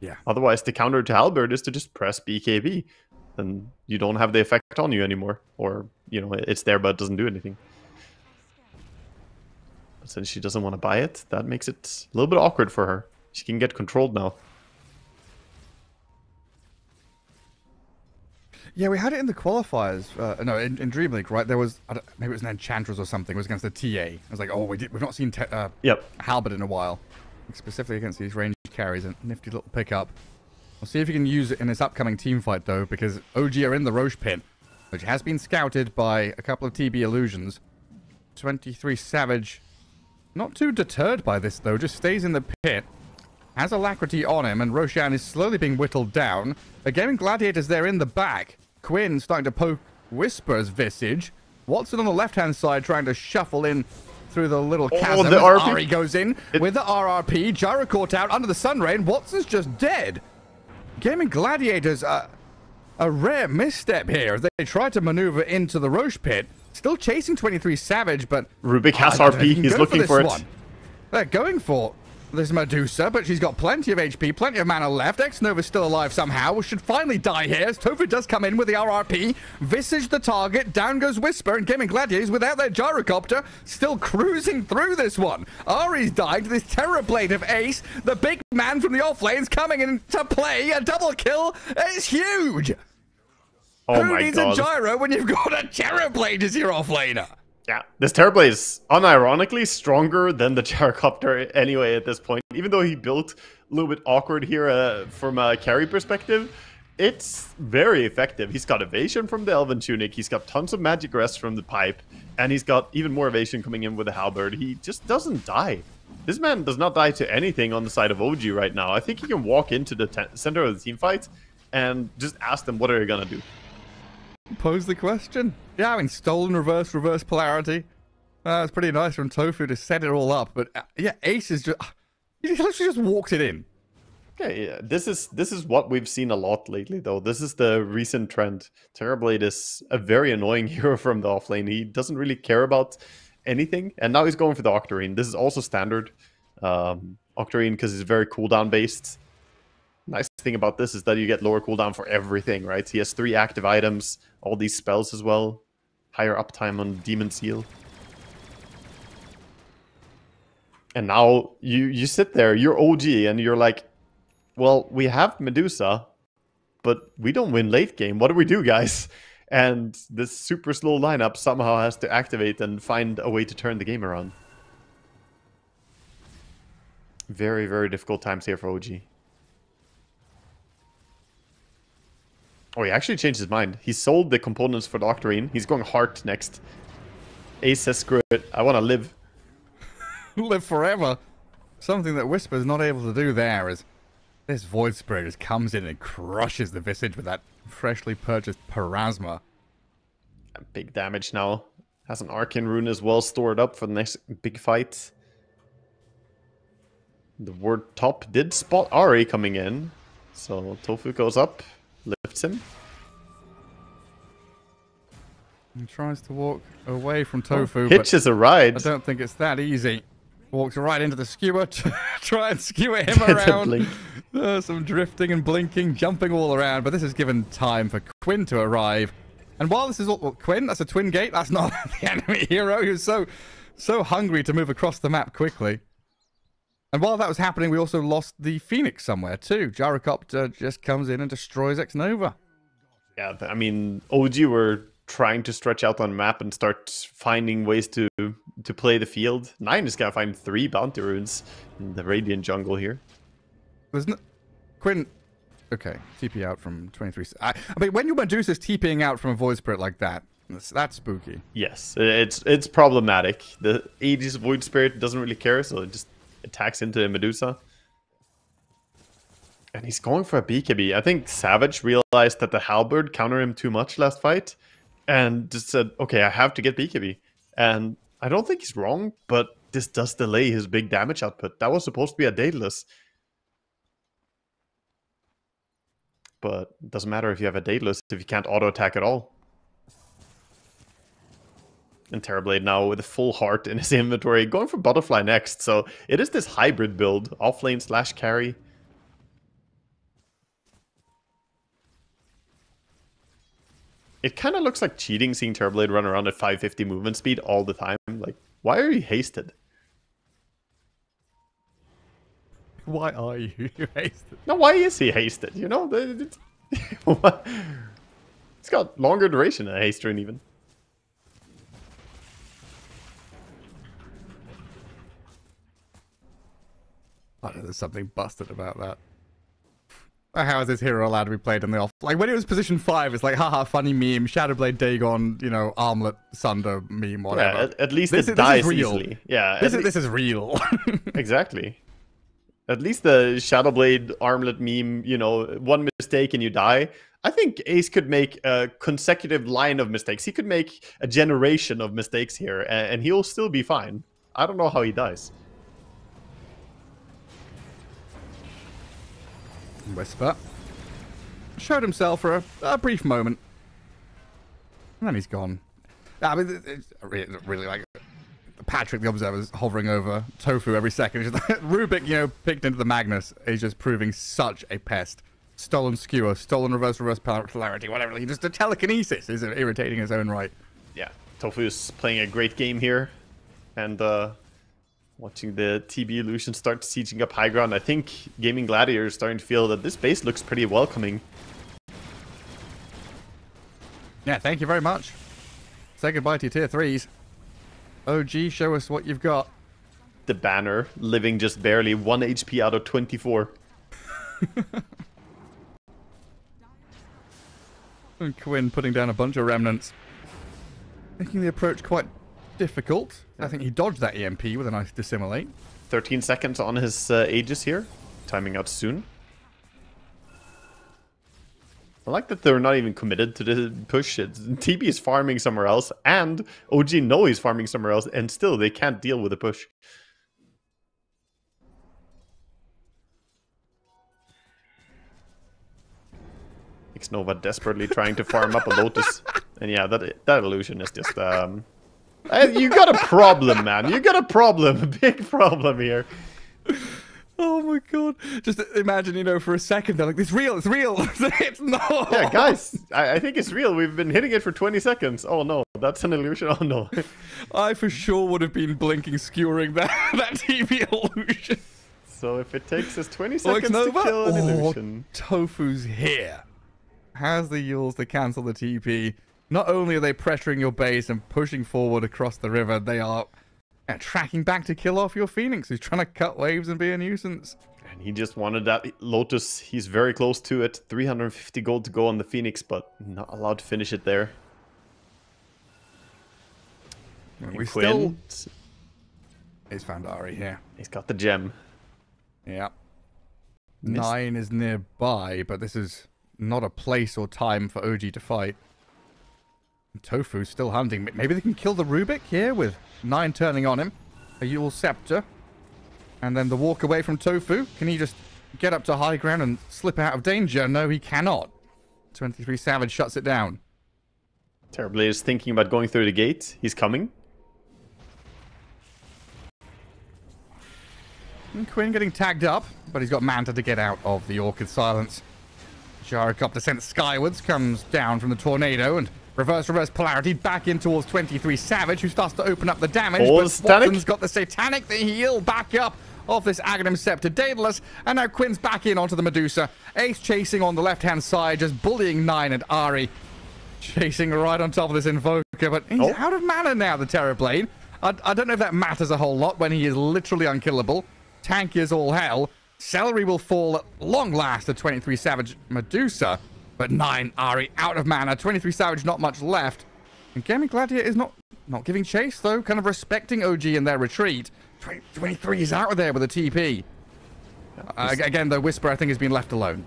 Yeah. Otherwise, the counter to Halberd is to just press B K B. Then you don't have the effect on you anymore. Or, you know, it's there but it doesn't do anything. But since she doesn't want to buy it, that makes it a little bit awkward for her. She can get controlled now. Yeah, we had it in the qualifiers. Uh, no, in, in Dream League, right? There was, I don't, maybe it was an Enchantress or something. It was against the T A. I was like, oh, we did, we've not seen te uh, yep. Halberd in a while. Specifically against these ranged carries and nifty little pickup. We'll see if he can use it in this upcoming team fight, though, because O G are in the Roche pit, which has been scouted by a couple of T B illusions. twenty-three Savage, not too deterred by this, though, just stays in the pit, has alacrity on him, and Roshan is slowly being whittled down. Again, Gladiators there in the back. Quinn starting to poke Whisper's Visage. Watson on the left-hand side trying to shuffle in through the little chasm. Oh, the R P. Ari goes in it with the R R P. Gyrocopter out under the sun ray, and Watson's just dead. Gaimin Gladiators are a rare misstep here. They try to maneuver into the Roche pit. Still chasing twenty-three Savage, but... Rubick has oh, R P. He's looking for, for it. One. They're going for this Medusa, but she's got plenty of H P, plenty of mana left. X Nova's still alive somehow. We should finally die here as Tofu does come in with the R R P. Visage the target. Down goes Whisper, and Gaimin Gladiators without their Gyrocopter still cruising through this one. Ari's died. This Terrorblade of Ace, the big man from the off lanes, coming in to play a double kill. It's huge. Oh Who my needs God. a gyro when you've got a Terrorblade as your off laner? Yeah, this Terrorblade is unironically stronger than the Gyrocopter anyway at this point. Even though he built a little bit awkward here uh, from a carry perspective, it's very effective. He's got evasion from the Elven Tunic, he's got tons of magic rest from the pipe, and he's got even more evasion coming in with the Halberd. He just doesn't die. This man does not die to anything on the side of O G right now. I think he can walk into the center of the team fight and just ask them what are they going to do. Pose the question. Yeah, I mean, stolen reverse, reverse polarity. Uh, it's pretty nice from Tofu to set it all up. But uh, yeah, Ace is just... He literally just walked it in. Okay, yeah. This is, this is what we've seen a lot lately, though. This is the recent trend. Terrorblade is a very annoying hero from the offlane. He doesn't really care about anything. And now he's going for the Octarine. This is also standard. Um, Octarine, because it's very cooldown based. Nice thing about this is that you get lower cooldown for everything, right? He has three active items, all these spells as well. Higher uptime on Demon Seal. And now you, you sit there, you're O G, and you're like, well, we have Medusa, but we don't win late game. What do we do, guys? And this super slow lineup somehow has to activate and find a way to turn the game around. Very, very difficult times here for O G. Oh, he actually changed his mind. He sold the components for the Octarine. He's going heart next. Ace says, screw it. I want to live. Live forever. Something that Whisper's not able to do there is this Void Spirit just comes in and crushes the Visage with that freshly purchased Parasma. Big damage now. Has an Arcane Rune as well stored up for the next big fight. The ward top did spot Ari coming in. So Tofu goes up. Lifts him. And tries to walk away from Tofu. Oh, hitches a ride. I don't think it's that easy. Walks right into the skewer to try and skewer him around. Uh, some drifting and blinking, jumping all around. But this has given time for Quinn to arrive. And while this is all... Well, Quinn, that's a twin gate. That's not the enemy hero. He was so, so hungry to move across the map quickly. And while that was happening, we also lost the Phoenix somewhere too. Gyrocopter just comes in and destroys X Nova. Yeah, I mean, O G were trying to stretch out on map and start finding ways to to play the field. Nine is gonna find three bounty runes in the Radiant jungle here. There's no Quinn. Okay, T P out from twenty-three. I, I mean, when your Medusa's TPing out from a Void Spirit like that, that's, that's spooky. Yes, it's it's problematic. The A G's Void Spirit doesn't really care, so it just attacks into the Medusa. And he's going for a B K B. I think Savage realized that the Halberd countered him too much last fight, and just said, okay, I have to get B K B. And I don't think he's wrong, but this does delay his big damage output. That was supposed to be a Daedalus. But it doesn't matter if you have a Daedalus if you can't auto-attack at all. And Terrorblade now with a full heart in his inventory, going for Butterfly next. So it is this hybrid build, offlane slash carry. It kind of looks like cheating seeing Terrorblade run around at five fifty movement speed all the time. Like, why are you hasted? Why are you hasted? No, why is he hasted? You know, it's got longer duration than a haste rune even. I know there's something busted about that. How is this hero allowed to be played in the off? Like, when it was position five, it's like, haha, funny meme, Shadowblade, Dagon, you know, Armlet, Sunder, meme, whatever. Yeah, at, at least this it is, dies this is real. Easily. Yeah, this, is, this is real. Exactly. At least the Shadowblade, Armlet meme, you know, one mistake and you die. I think Ace could make a consecutive line of mistakes. He could make a generation of mistakes here, and, and he'll still be fine. I don't know how he dies. Whisper showed himself for a, a brief moment, and then he's gone. I mean, it's really, really like Patrick the Observer's hovering over Tofu every second. Just like, Rubick, you know, picked into the Magnus. He's just proving such a pest. Stolen skewer, stolen reverse reverse polarity, whatever. He just the telekinesis is irritating his own right. Yeah, Tofu is playing a great game here, and. uh Watching the T B Illusion start sieging up high ground, I think Gaimin Gladiators is starting to feel that this base looks pretty welcoming. Yeah, thank you very much. Say goodbye to your tier threes. O G, show us what you've got. The banner, living just barely one H P out of twenty-four. And Quinn putting down a bunch of remnants. Making the approach quite difficult. I think he dodged that E M P with a nice dissimulate. thirteen seconds on his uh, Aegis here. Timing out soon. I like that they're not even committed to the push. It's, T B is farming somewhere else, and O G know he's farming somewhere else, and still they can't deal with the push. X Nova desperately trying to farm up a Lotus. And yeah, that, that illusion is just... Um, you got a problem, man. You got a problem. A big problem here. Oh, my God. Just imagine, you know, for a second, they're like, it's real, it's real. It's not. Yeah, guys, I, I think it's real. We've been hitting it for twenty seconds. Oh, no, that's an illusion. Oh, no. I for sure would have been blinking, skewering that, that T V illusion. So if it takes us twenty seconds to kill an illusion. Tofu's here. Has the Yules to cancel the T P. Not only are they pressuring your base and pushing forward across the river, they are uh, tracking back to kill off your Phoenix, who's trying to cut waves and be a nuisance. And he just wanted that Lotus. He's very close to it. three hundred fifty gold to go on the Phoenix, but not allowed to finish it there. And we Quinn. Still... He's found Ari here. He's got the gem. Yeah. Missed. Nine is nearby, but this is not a place or time for O G to fight. Tofu's still hunting. Maybe they can kill the Rubick here with Nine turning on him. A Yule Scepter. And then the walk away from Tofu. Can he just get up to high ground and slip out of danger? No, he cannot. twenty-three Savage shuts it down. Terrorblade is thinking about going through the gate. He's coming. And Quinn getting tagged up, but he's got Manta to get out of the Orchid Silence. Gyrocopter sent skywards, comes down from the tornado and reverse, reverse polarity back in towards twenty-three Savage, who starts to open up the damage. Oh, but Watson's got the satanic, the heal back up of this Aghanim Scepter Daedalus, and now Quinn's back in onto the Medusa. Ace chasing on the left-hand side, just bullying Nine and Ari. Chasing right on top of this Invoker, but he's oh. out of mana now, the Terrorblade. I, I don't know if that matters a whole lot when he is literally unkillable. Tank is all hell. Celery will fall at long last to twenty-three Savage Medusa, but Nine Ari out of mana. twenty-three Savage, not much left. And Gaimin Gladiator is not, not giving chase, though, kind of respecting O G in their retreat. twenty-three is out of there with a T P. Uh, again, though, Whisper, I think, has been left alone.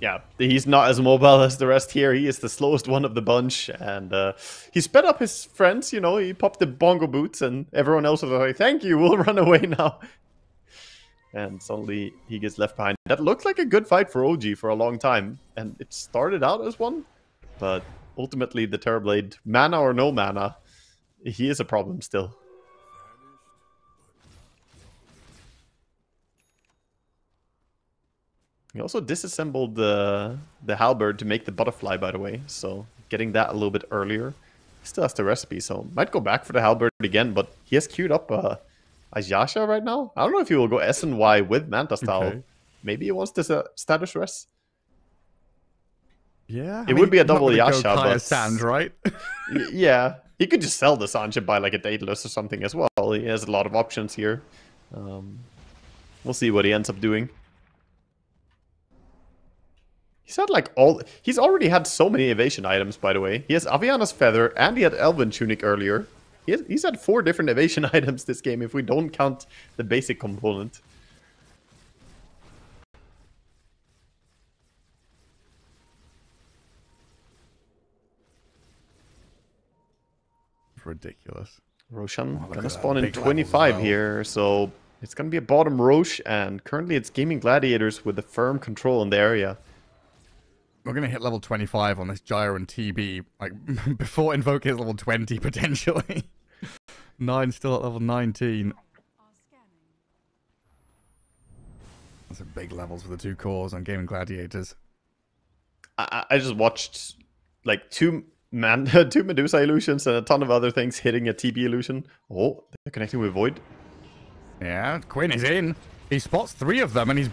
Yeah, he's not as mobile as the rest here. He is the slowest one of the bunch, and uh, he sped up his friends, you know, he popped the bongo boots, and everyone else was like, thank you, we'll run away now. And suddenly he gets left behind. That looked like a good fight for O G for a long time, and it started out as one, but ultimately the Terrorblade, mana or no mana, he is a problem still. He also disassembled the the halberd to make the butterfly, by the way, so getting that a little bit earlier. He still has the recipe, so might go back for the halberd again, but he has queued up uh, Ajasha right now. I don't know if he will go S N Y with Manta style. Okay. Maybe he wants this uh, status res. Yeah. I it mean, would be a double Yasha, but... Sand, right? Yeah. He could just sell the Sanche by like a Daedalus or something as well. He has a lot of options here. Um, we'll see what he ends up doing. He's had like all... He's already had so many evasion items, by the way. He has Aviana's Feather and he had Elven Tunic earlier. He has, he's had four different evasion items this game, if we don't count the basic component. Ridiculous. Roshan oh, gonna spawn in twenty-five here, so it's gonna be a bottom Roche, and currently it's Gaimin Gladiators with the firm control in the area. We're going to hit level twenty-five on this Gyro and T B, like, before Invoker is level twenty, potentially. Nine still at level nineteen. That's some big levels for the two cores on Gaimin Gladiators. I, I just watched, like, two man, two Medusa illusions and a ton of other things hitting a T B illusion. Oh, they're connecting with Void. Yeah, Quinn is in. He spots three of them, and he's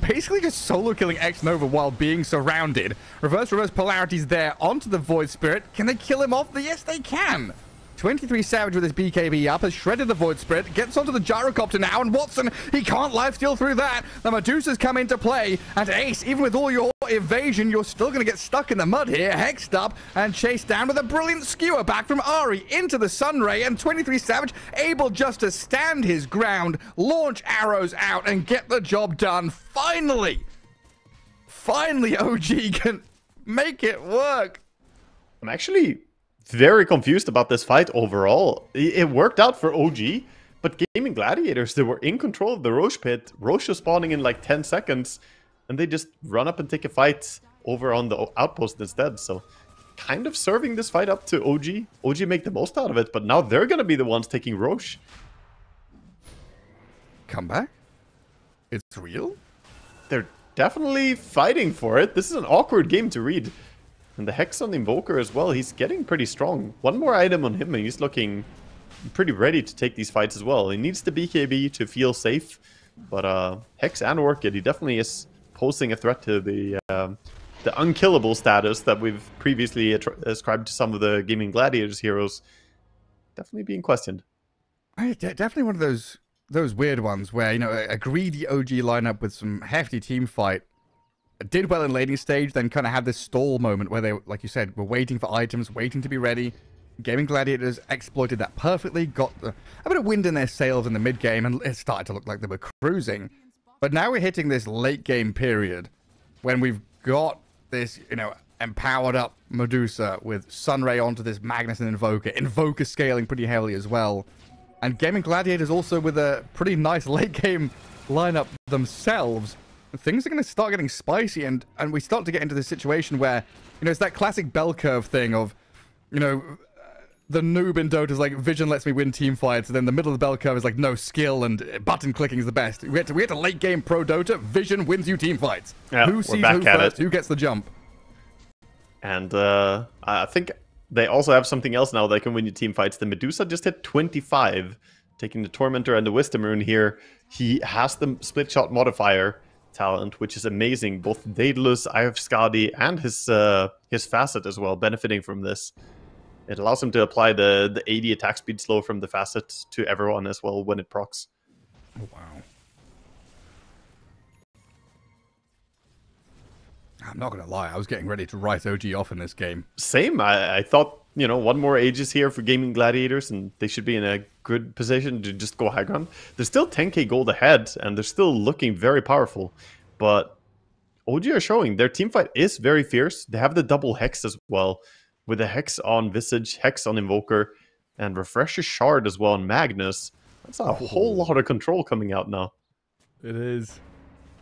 basically just solo-killing X Nova while being surrounded. Reverse, reverse polarities there onto the Void Spirit. Can they kill him off? Yes, they can! twenty-three Savage with his B K B up has shredded the Void Spirit, gets onto the Gyrocopter now, and Watson, he can't lifesteal through that. The Medusa's come into play, and Ace, even with all your evasion, you're still going to get stuck in the mud here, hexed up, and chased down with a brilliant skewer back from Ari into the Sunray, and twenty-three Savage able just to stand his ground, launch arrows out, and get the job done. Finally! Finally, O G can make it work! I'm actually... very confused about this fight overall. It worked out for O G, but Gaimin Gladiators, they were in control of the Roche pit. Roche was spawning in like ten seconds, and they just run up and take a fight over on the outpost instead. So kind of serving this fight up to O G. O G make the most out of it, but now they're going to be the ones taking Roche. Come back? It's real? They're definitely fighting for it. This is an awkward game to read. And the Hex on the Invoker as well, he's getting pretty strong. One more item on him and he's looking pretty ready to take these fights as well. He needs the B K B to feel safe, but uh, Hex and Orchid, he definitely is posing a threat to the uh, the unkillable status that we've previously ascribed to some of the Gaimin Gladiators heroes. Definitely being questioned. I, definitely one of those, those weird ones where, you know, a, a greedy O G lineup with some hefty team fight did well in laning stage, then kind of had this stall moment where they, like you said, were waiting for items, waiting to be ready. Gaimin Gladiators exploited that perfectly, got the, a bit of wind in their sails in the mid-game, and it started to look like they were cruising. But now we're hitting this late-game period when we've got this, you know, empowered-up Medusa with Sunray onto this Magnus and Invoker. Invoker scaling pretty heavily as well. And Gaimin Gladiators also with a pretty nice late-game lineup themselves. Things are going to start getting spicy, and, and we start to get into this situation where, you know, it's that classic bell curve thing of, you know, the noob in Dota is like, vision lets me win team fights, and then the middle of the bell curve is like, no, skill and button clicking is the best. We had to, we had to late game pro Dota, vision wins you team fights. Yeah, who sees who first, it. Who gets the jump. And uh, I think they also have something else now that can win you team fights. The Medusa just hit twenty-five. taking the Tormentor and the Wisdom Rune here. He has the Split Shot modifier talent, which is amazing. Both Daedalus, Eye of Skadi, and his uh, his Facet as well, benefiting from this. It allows him to apply the, the eighty attack speed slow from the Facet to everyone as well when it procs. Oh, wow. I'm not going to lie, I was getting ready to write O G off in this game. Same. I, I thought, you know, one more Aegis here for Gaimin Gladiators, and they should be in a good position to just go high ground. There's still ten K gold ahead, and they're still looking very powerful. But O G are showing their teamfight is very fierce. They have the double Hex as well, with a Hex on Visage, Hex on Invoker, and Refresher's Shard as well on Magnus. That's a oh. whole lot of control coming out now. It is.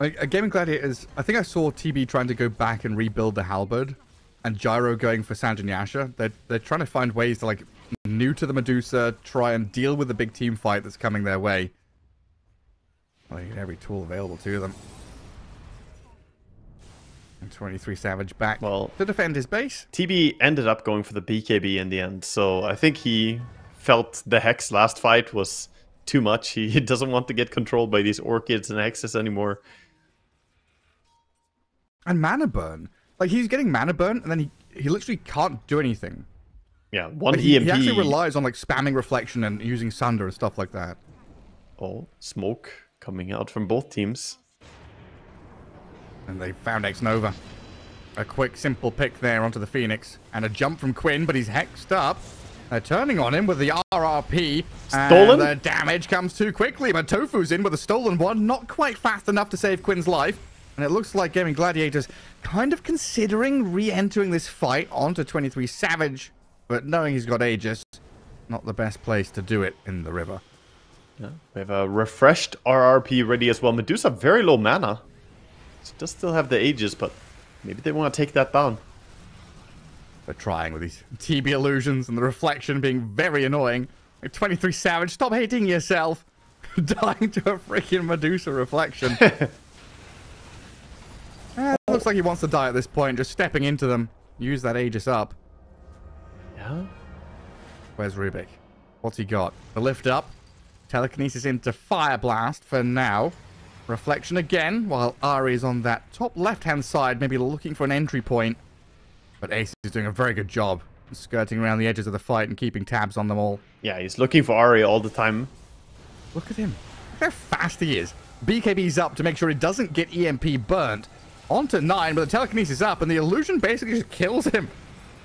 Like, a Gaimin Gladiators, I think I saw T B trying to go back and rebuild the Halberd, and Gyro going for Sanjanyasha. They're, they're trying to find ways to, like, new to the Medusa, try and deal with the big team fight that's coming their way. Well, they get every tool available to them. And twenty-three Savage back well, to defend his base. T B ended up going for the B K B in the end, so I think he felt the Hex last fight was too much. He doesn't want to get controlled by these Orchids and Hexes anymore. And mana burn. Like, he's getting mana burn, and then he, he literally can't do anything. Yeah, one like he, E M P. He actually relies on, like, spamming Reflection and using Sunder and stuff like that. Oh, smoke coming out from both teams. And they found X Nova. A quick, simple pick there onto the Phoenix. And a jump from Quinn, but he's hexed up. They're turning on him with the R R P. Stolen? And the damage comes too quickly, but Tofu's in with a stolen one. Not quite fast enough to save Quinn's life. And it looks like Gaimin Gladiators kind of considering re-entering this fight onto twenty-three Savage, but knowing he's got Aegis, not the best place to do it in the river. Yeah, we have a refreshed R R P ready as well. Medusa, very low mana. She does still have the Aegis, but maybe they want to take that down. They're trying with these T B illusions and the Reflection being very annoying. twenty-three Savage, stop hating yourself. Dying to a freaking Medusa Reflection. Eh, looks like he wants to die at this point, just stepping into them. Use that Aegis up. Yeah? Where's Rubick? What's he got? The lift up. Telekinesis into Fire Blast for now. Reflection again, while Ari is on that top left-hand side, maybe looking for an entry point. But Ace is doing a very good job, skirting around the edges of the fight and keeping tabs on them all. Yeah, he's looking for Ari all the time. Look at him. Look how fast he is. B K B's up to make sure he doesn't get E M P burnt. Onto Nine, but the telekinesis is up, and the illusion basically just kills him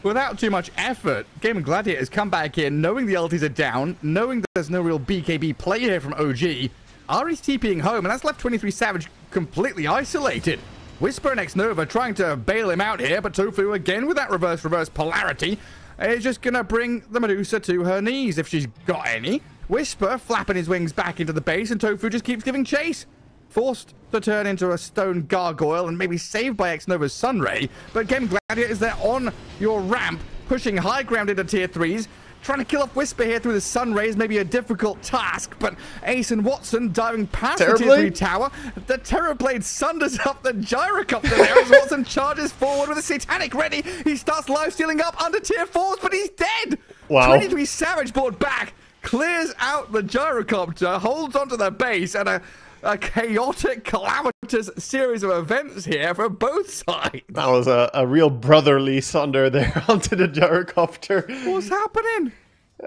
without too much effort. Gaimin Gladiators come back here, knowing the ulties are down, knowing that there's no real B K B play here from O G. Ari's TPing home, and that's left twenty-three Savage completely isolated. Whisper and X Nova trying to bail him out here, but Tofu again with that reverse-reverse polarity is just going to bring the Medusa to her knees if she's got any. Whisper flapping his wings back into the base, and Tofu just keeps giving chase. Forced to turn into a stone gargoyle and maybe saved by X Nova's Sunray, but Gaimin Gladiators, they're on your ramp, pushing high ground into tier threes, trying to kill off Whisper here through the Sunrays, maybe a difficult task, but Ace and Watson diving past Terrorblade? the tier three tower. The Terrorblade sunders up the Gyrocopter there as Watson charges forward with a Satanic ready. He starts live stealing up under tier fours, but he's dead. Wow. twenty-three Savage board back, clears out the Gyrocopter, holds onto the base, and a A chaotic, calamitous series of events here for both sides. That was a, a real brotherly sunder there onto the Gyrocopter. What's happening?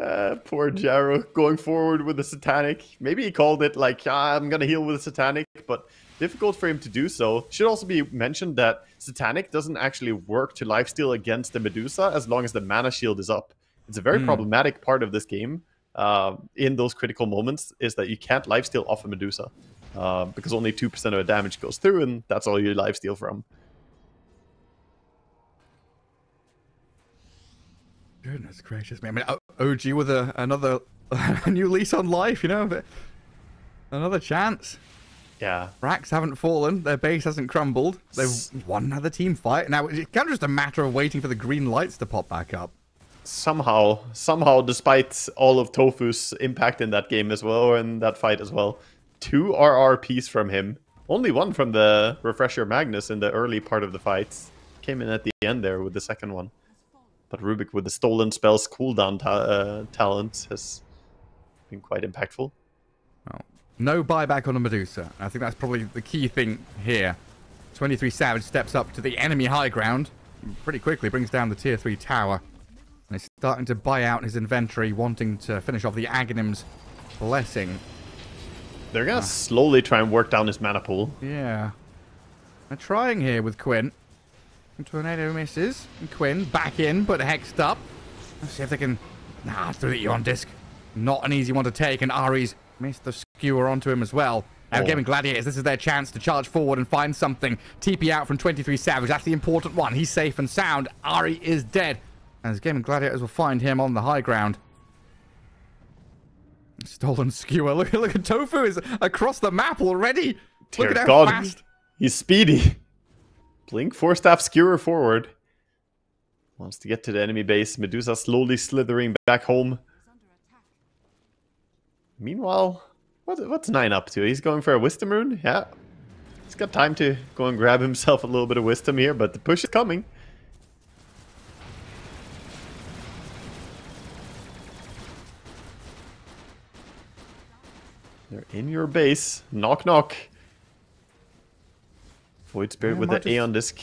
Uh, poor Gyro going forward with the Satanic. Maybe he called it like, ah, I'm going to heal with the Satanic, but difficult for him to do so. Should also be mentioned that Satanic doesn't actually work to lifesteal against the Medusa as long as the mana shield is up. It's a very mm. problematic part of this game uh, in those critical moments is that you can't lifesteal off a Medusa. Uh, because only two percent of the damage goes through, and that's all you lifesteal from. Goodness gracious me. I mean, O G with a, another a new lease on life, you know? But another chance. Yeah. Racks haven't fallen. Their base hasn't crumbled. They've won another team fight. Now, it's kind of just a matter of waiting for the green lights to pop back up. Somehow, somehow, despite all of Tofu's impact in that game as well, or in that fight as well, two R R Ps from him. Only one from the Refresher Magnus in the early part of the fight. Came in at the end there with the second one. But Rubick with the Stolen Spells cooldown ta uh, talent has been quite impactful. Well, no buyback on a Medusa. I think that's probably the key thing here. twenty-three Savage steps up to the enemy high ground. Pretty quickly brings down the tier three tower. And he's starting to buy out his inventory, wanting to finish off the Aghanim's Blessing. They're going to ah. slowly try and work down his mana pool. Yeah. They're trying here with Quinn. And tornado misses. And Quinn back in, but hexed up. Let's see if they can... Nah, through the Eon Disc. Not an easy one to take, and Ari's missed the skewer onto him as well. Now, oh. Gaimin Gladiators, this is their chance to charge forward and find something. T P out from twenty-three Savage. That's the important one. He's safe and sound. Ari is dead. As Gaimin Gladiators will find him on the high ground. Stolen skewer. Look, look at Tofu is across the map already. Dear look at how God. Fast. He's speedy. Blink four staff skewer forward. Wants to get to the enemy base. Medusa slowly slithering back home. Meanwhile, what, what's Nine up to? He's going for a Wisdom Rune? Yeah. He's got time to go and grab himself a little bit of Wisdom here, but the push is coming. They're in your base. Knock, knock. Void Spirit yeah, with the Aeon Disc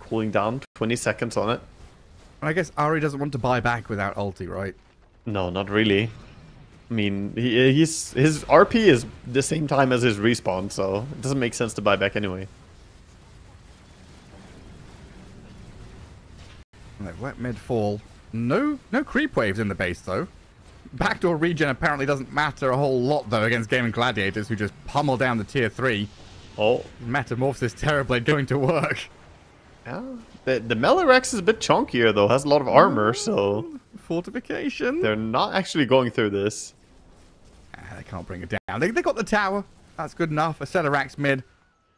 cooling down. twenty seconds on it. I guess Ari doesn't want to buy back without ulti, right? No, not really. I mean, he, he's, his R P is the same time as his respawn, so it doesn't make sense to buy back anyway. They've let mid fall. No, no creep waves in the base, though. Backdoor regen apparently doesn't matter a whole lot, though, against Gaimin Gladiators, who just pummel down the tier three. Oh. Metamorphosis Terrorblade going to work. Yeah. The, the Melarex is a bit chunkier, though. Has a lot of armor, so... Fortification. They're not actually going through this. Ah, they can't bring it down. They, they got the tower. That's good enough. A Celerex mid.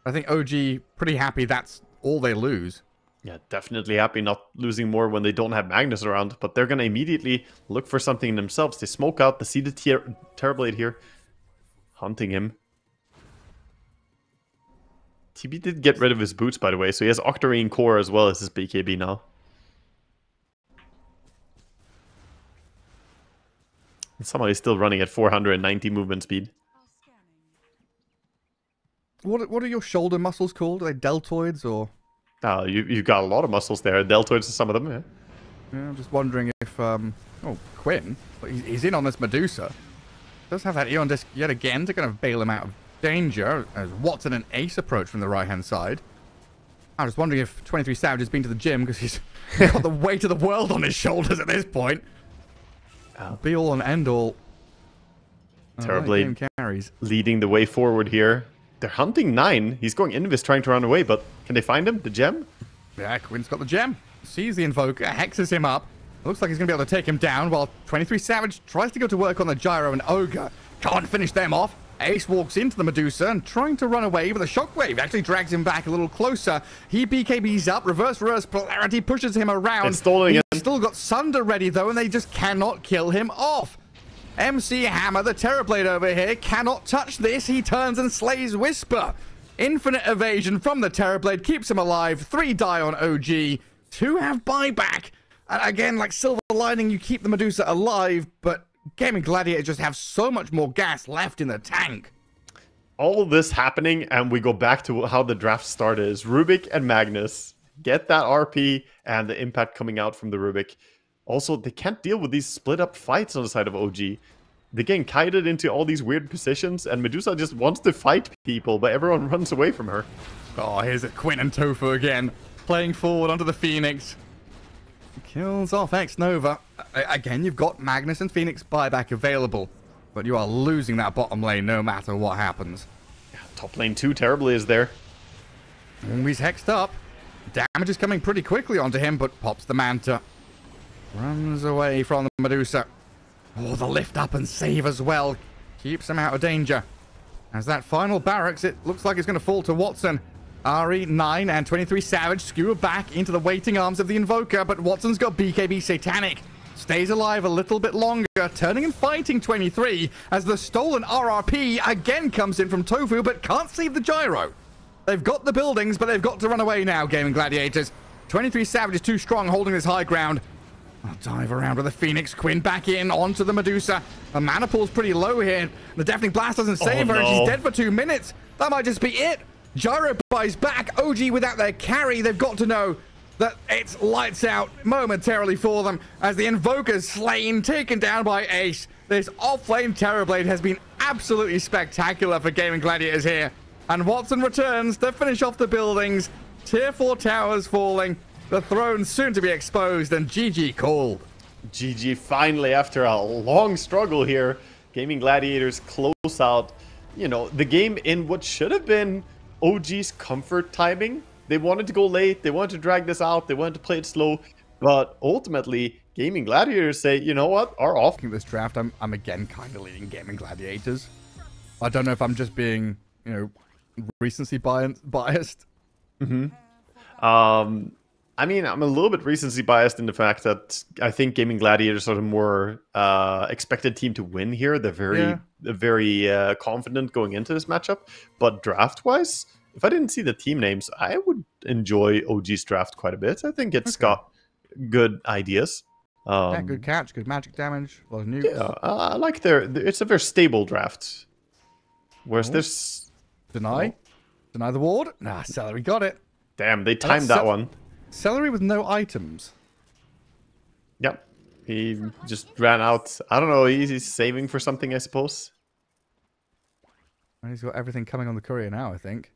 I think O G pretty happy that's all they lose. Yeah, definitely happy not losing more when they don't have Magnus around, but they're going to immediately look for something themselves. They smoke out the seeded Terrorblade Terrorblade here, hunting him. T B did get rid of his boots, by the way, so he has Octarine Core as well as his B K B now. And somehow he's still running at four hundred ninety movement speed. What, what are your shoulder muscles called? Are they deltoids or...? Oh, you, you've got a lot of muscles there. Deltoids are some of them, yeah. Yeah, I'm just wondering if... Um, oh, Quinn. He's, he's in on this Medusa. Does have that Eon Disc yet again to kind of bail him out of danger as Watson and Ace approach from the right-hand side. I was wondering if twenty-three Savage has been to the gym because he's got the weight of the world on his shoulders at this point. Oh. Be all and end all. Terrorblade oh, right, carries. Leading the way forward here. They're hunting Nine. He's going Invis trying to run away, but can they find him? The gem? Yeah, Quinn's got the gem. Sees the Invoker, hexes him up. Looks like he's going to be able to take him down while twenty-three Savage tries to go to work on the Gyro and Ogre. Can't finish them off. Ace walks into the Medusa and trying to run away with a shockwave. Actually drags him back a little closer. He B K Bs up. Reverse, reverse, polarity pushes him around. Installing He's him. Still got Sunder ready, though, and they just cannot kill him off. M C Hammer, the Terrorblade over here, cannot touch this. He turns and slays Whisper. Infinite evasion from the Terrorblade keeps him alive. Three die on O G. Two have buyback. And again, like Silver Lining, you keep the Medusa alive, but Gaimin Gladiators just have so much more gas left in the tank. All this happening, and we go back to how the draft started. Is Rubick and Magnus get that R P and the impact coming out from the Rubick. Also, they can't deal with these split-up fights on the side of O G. They're getting kited into all these weird positions, and Medusa just wants to fight people, but everyone runs away from her. Oh, here's a Quinn and Tofu again, playing forward onto the Phoenix. Kills off X Nova. Again, you've got Magnus and Phoenix buyback available, but you are losing that bottom lane no matter what happens. Yeah, top lane two terribly is there. And he's hexed up. Damage is coming pretty quickly onto him, but pops the Manta. Runs away from the Medusa. Oh, the lift up and save as well. Keeps him out of danger. As that final barracks, it looks like it's going to fall to Watson. Ari, Nine, and twenty-three Savage skewer back into the waiting arms of the Invoker, but Watson's got B K B Satanic. Stays alive a little bit longer, turning and fighting twenty-three as the stolen R R P again comes in from Tofu, but can't save the Gyro. They've got the buildings, but they've got to run away now, Gaimin Gladiators. twenty-three Savage is too strong, holding this high ground. I'll dive around with the Phoenix. Quinn back in onto the Medusa. The mana pool's pretty low here. The Deafening Blast doesn't save oh, her. No. She's dead for two minutes. That might just be it. Gyro buys back. O G without their carry. They've got to know that it's lights out momentarily for them as the Invoker's slain, taken down by Ace. This off-lane Terrorblade has been absolutely spectacular for Gaimin Gladiators here. And Watson returns to finish off the buildings. Tier four towers falling. The throne soon to be exposed, and G G called. G G finally, after a long struggle here. Gaimin Gladiators close out, you know, the game in what should have been O G's comfort timing. They wanted to go late, they wanted to drag this out, they wanted to play it slow, but ultimately, Gaimin Gladiators say, you know what, are off. This draft, I'm, I'm again kind of leading Gaimin Gladiators. I don't know if I'm just being, you know, recency biased. Mm-hmm. Um... I mean, I'm a little bit recency biased in the fact that I think Gaimin Gladiators are the more uh, expected team to win here. They're very, yeah. they're very uh, confident going into this matchup. But draft-wise, if I didn't see the team names, I would enjoy O G's draft quite a bit. I think it's okay. Got good ideas. Um, yeah, good catch, good magic damage, a lot of nukes. Yeah, uh, I like their. It's a very stable draft. Where's oh. this? Deny, oh. deny the ward. Nah, Celery got it. Damn, they timed that one. Celery with no items. Yep. He just ran out. I don't know. He's saving for something, I suppose. He's got everything coming on the courier now, I think.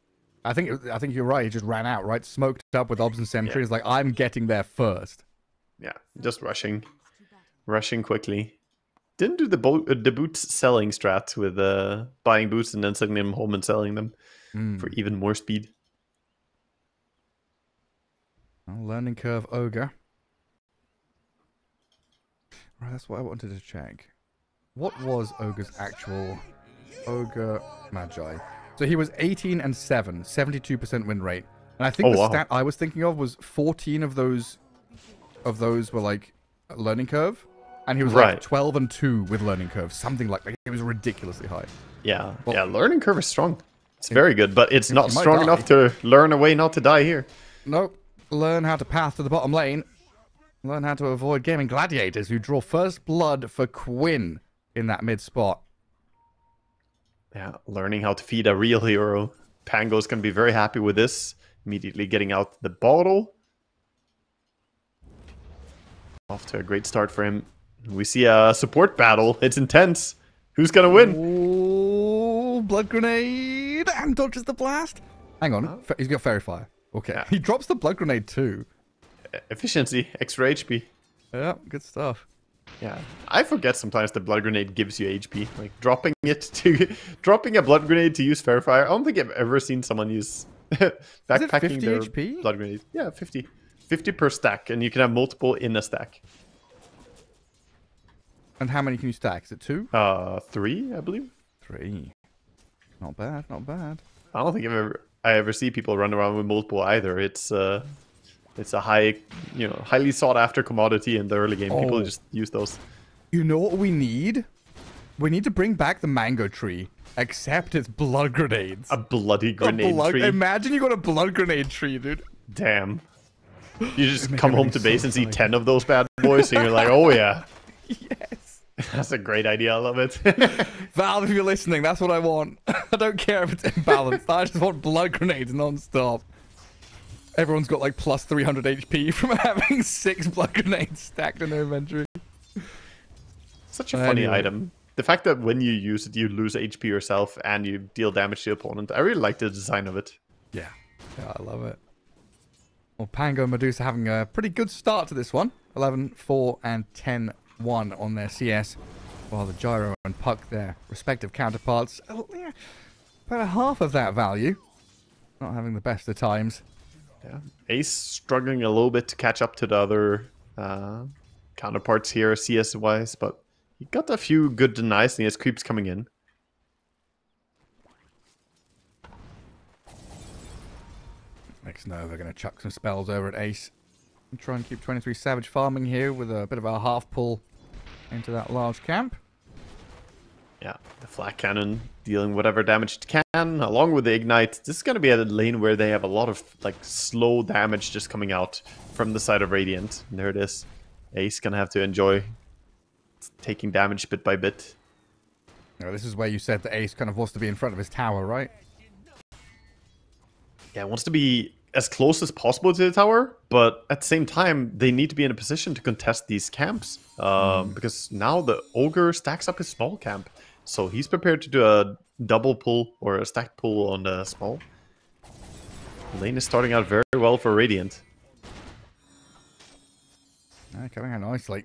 I think it, I think you're right. He just ran out, right? Smoked up with obs and sentry. Yeah. He's like, I'm getting there first. Yeah, just rushing. Rushing quickly. Didn't do the, bo uh, the boots selling strat with uh, buying boots and then sending them home and selling them mm. for even more speed. Learning curve Ogre. Right, that's what I wanted to check. What was Ogre's actual Ogre Magi? So he was eighteen and seven, seventy-two percent win rate. And I think oh, the wow. stat I was thinking of was fourteen of those of those were like learning curve. And he was right. like twelve and two with learning curve. Something like that. It was ridiculously high. Yeah. Well, yeah, learning curve is strong. It's it, very good, but it's it, not it strong die. enough to learn a way not to die here. Nope. Learn how to path to the bottom lane. Learn how to avoid Gaimin Gladiators, who draw first blood for Quinn in that mid spot. Yeah, learning how to feed a real hero. Pango's going to be very happy with this. Immediately getting out the bottle. Off to a great start for him. We see a support battle. It's intense. Who's going to win? Oh, blood grenade and dodges the blast. Hang on, he's got fairy fire. Okay, yeah. He drops the blood grenade too. Efficiency, extra H P. Yeah, good stuff. Yeah, I forget sometimes the blood grenade gives you H P. Like dropping it to, dropping a blood grenade to use fair fire. I don't think I've ever seen someone use backpacking their H P? Blood grenade. Yeah, fifty, fifty per stack, and you can have multiple in a stack. And how many can you stack? Is it two? Uh, three, I believe. Three. Not bad. Not bad. I don't think I've ever. I ever see people run around with multiple either. It's uh, it's a high, you know, highly sought after commodity in the early game. Oh. People just use those. You know what we need? We need to bring back the mango tree, except it's blood grenades. A bloody grenade a blood tree. Imagine you got a blood grenade tree, dude. Damn. You just come home to base so and see funny. ten of those bad boys, and you're like, oh yeah. Yes. That's a great idea. I love it. Valve, if you're listening, that's what I want. I don't care if it's imbalanced. I just want blood grenades non-stop. Everyone's got like plus three hundred H P from having six blood grenades stacked in their inventory. Such a uh, funny anyway. item. The fact that when you use it, you lose H P yourself and you deal damage to your opponent. I really like the design of it. Yeah, yeah, I love it. Well, Pango and Medusa having a pretty good start to this one. eleven, four, and ten, one on their C S. While the Gyro and Puck, their respective counterparts, oh, yeah, about half of that value. Not having the best of times. Yeah. Ace struggling a little bit to catch up to the other uh, counterparts here, C S-wise, but he got a few good denies, and he has creeps coming in. X Nova going to chuck some spells over at Ace. And try and keep twenty-three Savage farming here with a bit of a half pull into that large camp. Yeah, the flat cannon dealing whatever damage it can, along with the ignite. This is going to be a lane where they have a lot of like slow damage just coming out from the side of Radiant. And there it is. Ace gonna have to enjoy taking damage bit by bit. No, this is where you said that Ace kind of wants to be in front of his tower, right? Yeah, wants to be as close as possible to the tower, but at the same time, they need to be in a position to contest these camps. Um, mm. Because now the Ogre stacks up his small camp, so he's prepared to do a double pull or a stack pull on the small. Lane is starting out very well for Radiant. Yeah, coming out nicely.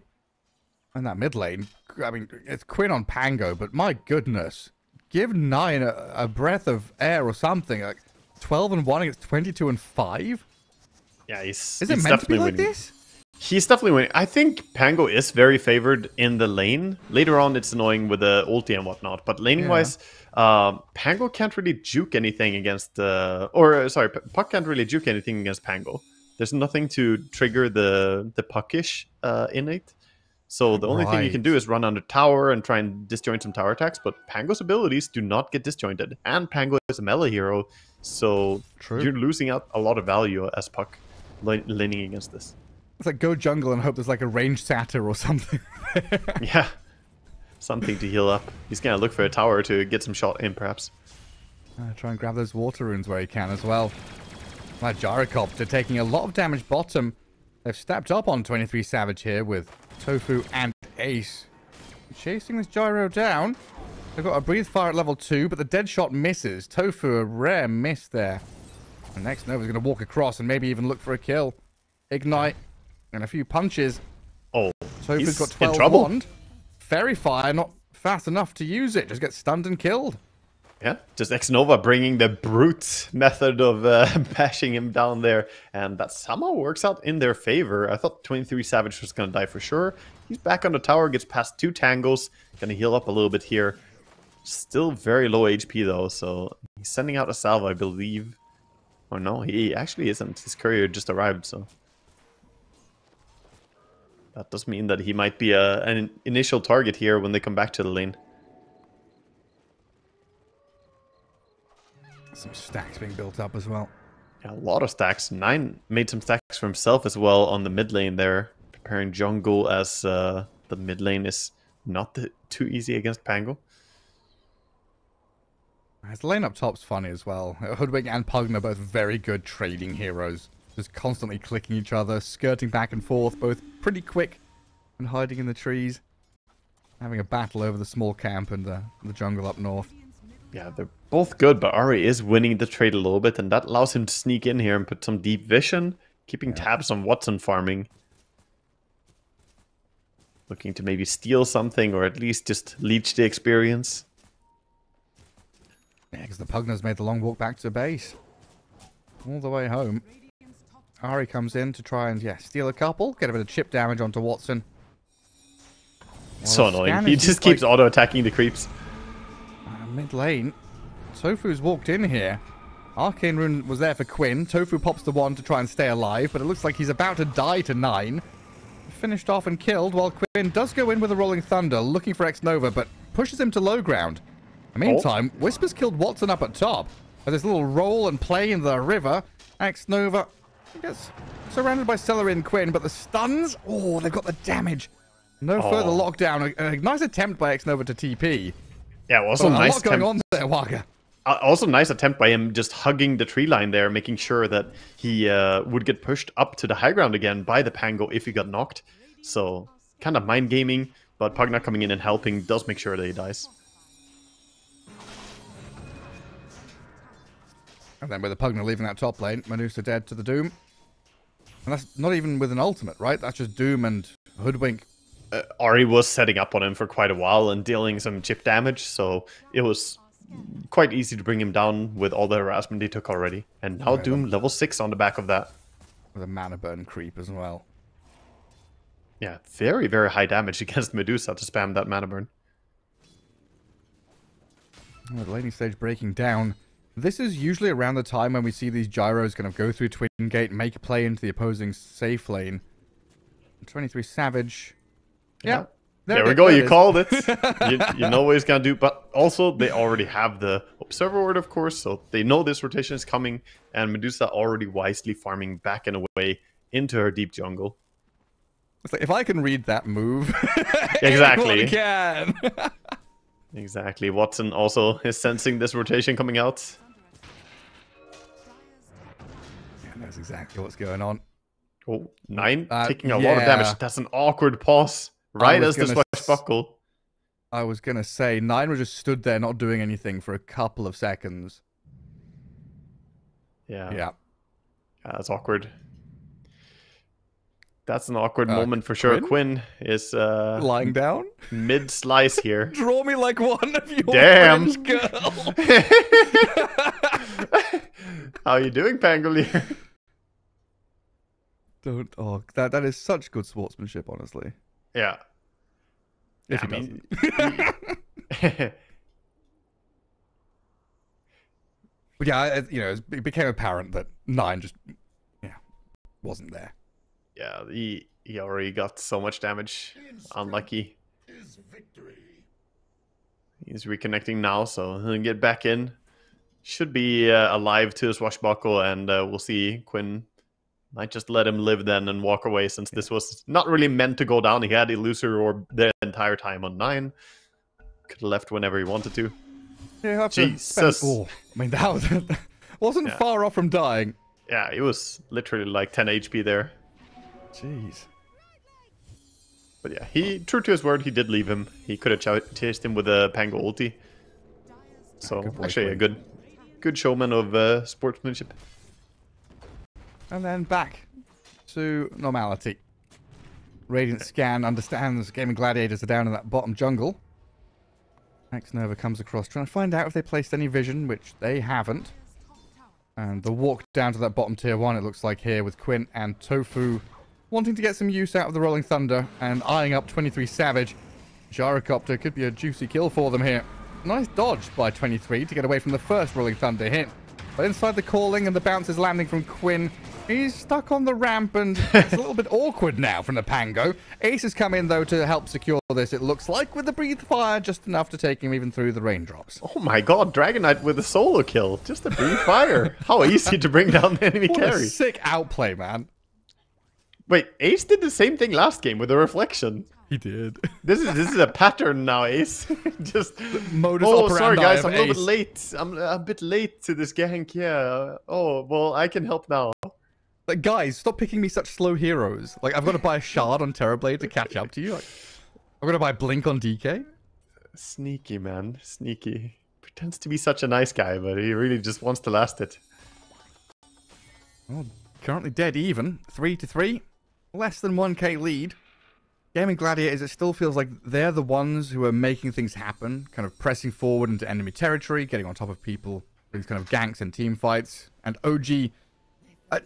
In that mid lane, I mean, it's Quinn on Pango, but my goodness. Give Nine a, a breath of air or something. Like twelve and one against twenty-two and five? Yeah, he's, is it he's meant definitely to be like winning. This? He's definitely winning. I think Pango is very favored in the lane. Later on, it's annoying with the ulti and whatnot, but laning-wise, yeah. um, Pango can't really juke anything against... Uh, or, sorry, Puck can't really juke anything against Pango. There's nothing to trigger the, the Puckish uh, innate. So the only right. thing you can do is run under tower and try and disjoint some tower attacks, but Pango's abilities do not get disjointed. And Pango is a melee hero, so True. You're losing out a lot of value as Puck laning against this. It's like go jungle and hope there's like a ranged satyr or something. Yeah, something to heal up. He's going to look for a tower to get some shot in, perhaps. Uh, try and grab those water runes where he can as well. My Gyrocopter taking a lot of damage bottom. They've stepped up on twenty-three Savage here with Tofu and Ace. Chasing this Gyro down. They've got a Breathe Fire at level two, but the dead shot misses. Tofu, a rare miss there. And next Nova's going to walk across and maybe even look for a kill. Ignite and a few punches. Oh, Tofu's got twelve wand. Fairy Fire, not fast enough to use it. Just gets stunned and killed. Yeah, just X Nova bringing the brute method of uh, bashing him down there, and that somehow works out in their favor. I thought twenty-three Savage was going to die for sure. He's back on the tower, gets past two tangles, going to heal up a little bit here. Still very low H P though, so he's sending out a salve, I believe. Or no, he actually isn't. His courier just arrived, so... That does mean that he might be a, an initial target here when they come back to the lane. Some stacks being built up as well. Yeah, a lot of stacks. Nine made some stacks for himself as well on the mid lane there, preparing jungle as uh, the mid lane is not the, too easy against Pango. His lane up top's funny as well. Hoodwink and Pugna are both very good trading heroes, just constantly clicking each other, skirting back and forth, both pretty quick and hiding in the trees, having a battle over the small camp and the, the jungle up north. Yeah, they're both good, but Ari is winning the trade a little bit, and that allows him to sneak in here and put some deep vision, keeping yeah. tabs on Watson farming. Looking to maybe steal something, or at least just leech the experience. Yeah, because the Pugna's made the long walk back to base. All the way home. Ari comes in to try and, yeah, steal a couple, get a bit of chip damage onto Watson. Well, so annoying. He just keeps like... auto-attacking the creeps. Mid lane. Tofu's walked in here. Arcane Rune was there for Quinn. Tofu pops the wand to try and stay alive, but it looks like he's about to die to Nine. Finished off and killed, while Quinn does go in with a Rolling Thunder, looking for X Nova, but pushes him to low ground. In the meantime, oh. Whisper's killed Watson up at top. With this little roll and play in the river, X Nova gets surrounded by Celery and Quinn, but the stuns, oh, they've got the damage. No oh. further lockdown. A, a nice attempt by X Nova to T P. Yeah, well, also nice going on there, Wagga. Uh, also nice attempt by him just hugging the tree line there, making sure that he uh, would get pushed up to the high ground again by the Pango if he got knocked. So, kind of mind gaming, but Pugna coming in and helping does make sure that he dies. And then with the Pugna leaving that top lane, Medusa dead to the Doom. And that's not even with an ultimate, right? That's just Doom and Hoodwink. Uh, Ari was setting up on him for quite a while and dealing some chip damage, so it was quite easy to bring him down with all the harassment he took already. And now yeah, Doom well. level six on the back of that. With a mana burn creep as well. Yeah, very, very high damage against Medusa to spam that mana burn. Well, the laning stage breaking down. This is usually around the time when we see these gyros kind of go through Twin Gate, make a play into the opposing safe lane. twenty-three Savage... Yeah, there, there we go. You is. called it. you, you know what he's gonna do, but also they already have the Observer Ward, of course, so they know this rotation is coming. And Medusa already wisely farming back and away into her deep jungle. It's like, if I can read that move, exactly. Can. Exactly. Watson also is sensing this rotation coming out. Yeah, that's exactly what's going on. Oh, Nine uh, taking a yeah. lot of damage. That's an awkward pause right as the Splash Buckle. I was going to say, Nine was just stood there not doing anything for a couple of seconds. Yeah. Yeah. Yeah, that's awkward. That's an awkward uh, moment for sure. Quinn, Quinn is uh, lying down mid slice here. Draw me like one of your damn French girl. How are you doing, Pangolier? Don't oh that that is such good sportsmanship, honestly. Yeah. If yeah, he I doesn't. Mean... But yeah, it, you know, it became apparent that Nine just yeah wasn't there. Yeah, he, he already got so much damage. Unlucky. He's reconnecting now, so he'll get back in. Should be uh, alive to his Swashbuckle, and uh, we'll see. Quinn might just let him live then and walk away, since this was not really meant to go down. He had Illusory Orb the entire time on Nine. Could have left whenever he wanted to. Yeah, Jesus. To oh, I mean, that was, wasn't yeah. far off from dying. Yeah, it was literally like ten H P there. Jeez. But yeah, he, true to his word, he did leave him. He could have ch chased him with a Pango ulti. So, good boy, actually, boy. a good good showman of uh, sportsmanship. And then back to normality. Radiant Scan understands Gaimin Gladiators are down in that bottom jungle. X Nova comes across, trying to find out if they placed any vision, which they haven't. And the walk down to that bottom tier one, it looks like here, with Quinn and Tofu wanting to get some use out of the Rolling Thunder and eyeing up twenty-three Savage. Gyrocopter could be a juicy kill for them here. Nice dodge by twenty-three to get away from the first Rolling Thunder hit. But inside the calling and the bounces landing from Quinn, he's stuck on the ramp and it's a little bit awkward now from the Pango. Ace has come in, though, to help secure this, it looks like, with the Breathe Fire, just enough to take him even through the raindrops. Oh my god, Dragon Knight with a solo kill. Just a Breathe Fire. How easy to bring down the enemy what carry. A sick outplay, man. Wait, Ace did the same thing last game with a reflection. He did. This is this is a pattern now, Ace. Just modus oh, sorry guys, I'm Ace. a little bit late. I'm a bit late to this gank. Yeah. Oh well, I can help now. Like guys, stop picking me such slow heroes. Like I've got to buy a shard on Terrorblade to catch up to you. Like, I'm gonna buy Blink on D K. Sneaky man, sneaky. Pretends to be such a nice guy, but he really just wants to last it. Well, currently dead even, three to three. Less than one K lead. Gaimin Gladiators, it still feels like they're the ones who are making things happen, kind of pressing forward into enemy territory, getting on top of people, these kind of ganks and team fights. And O G, uh,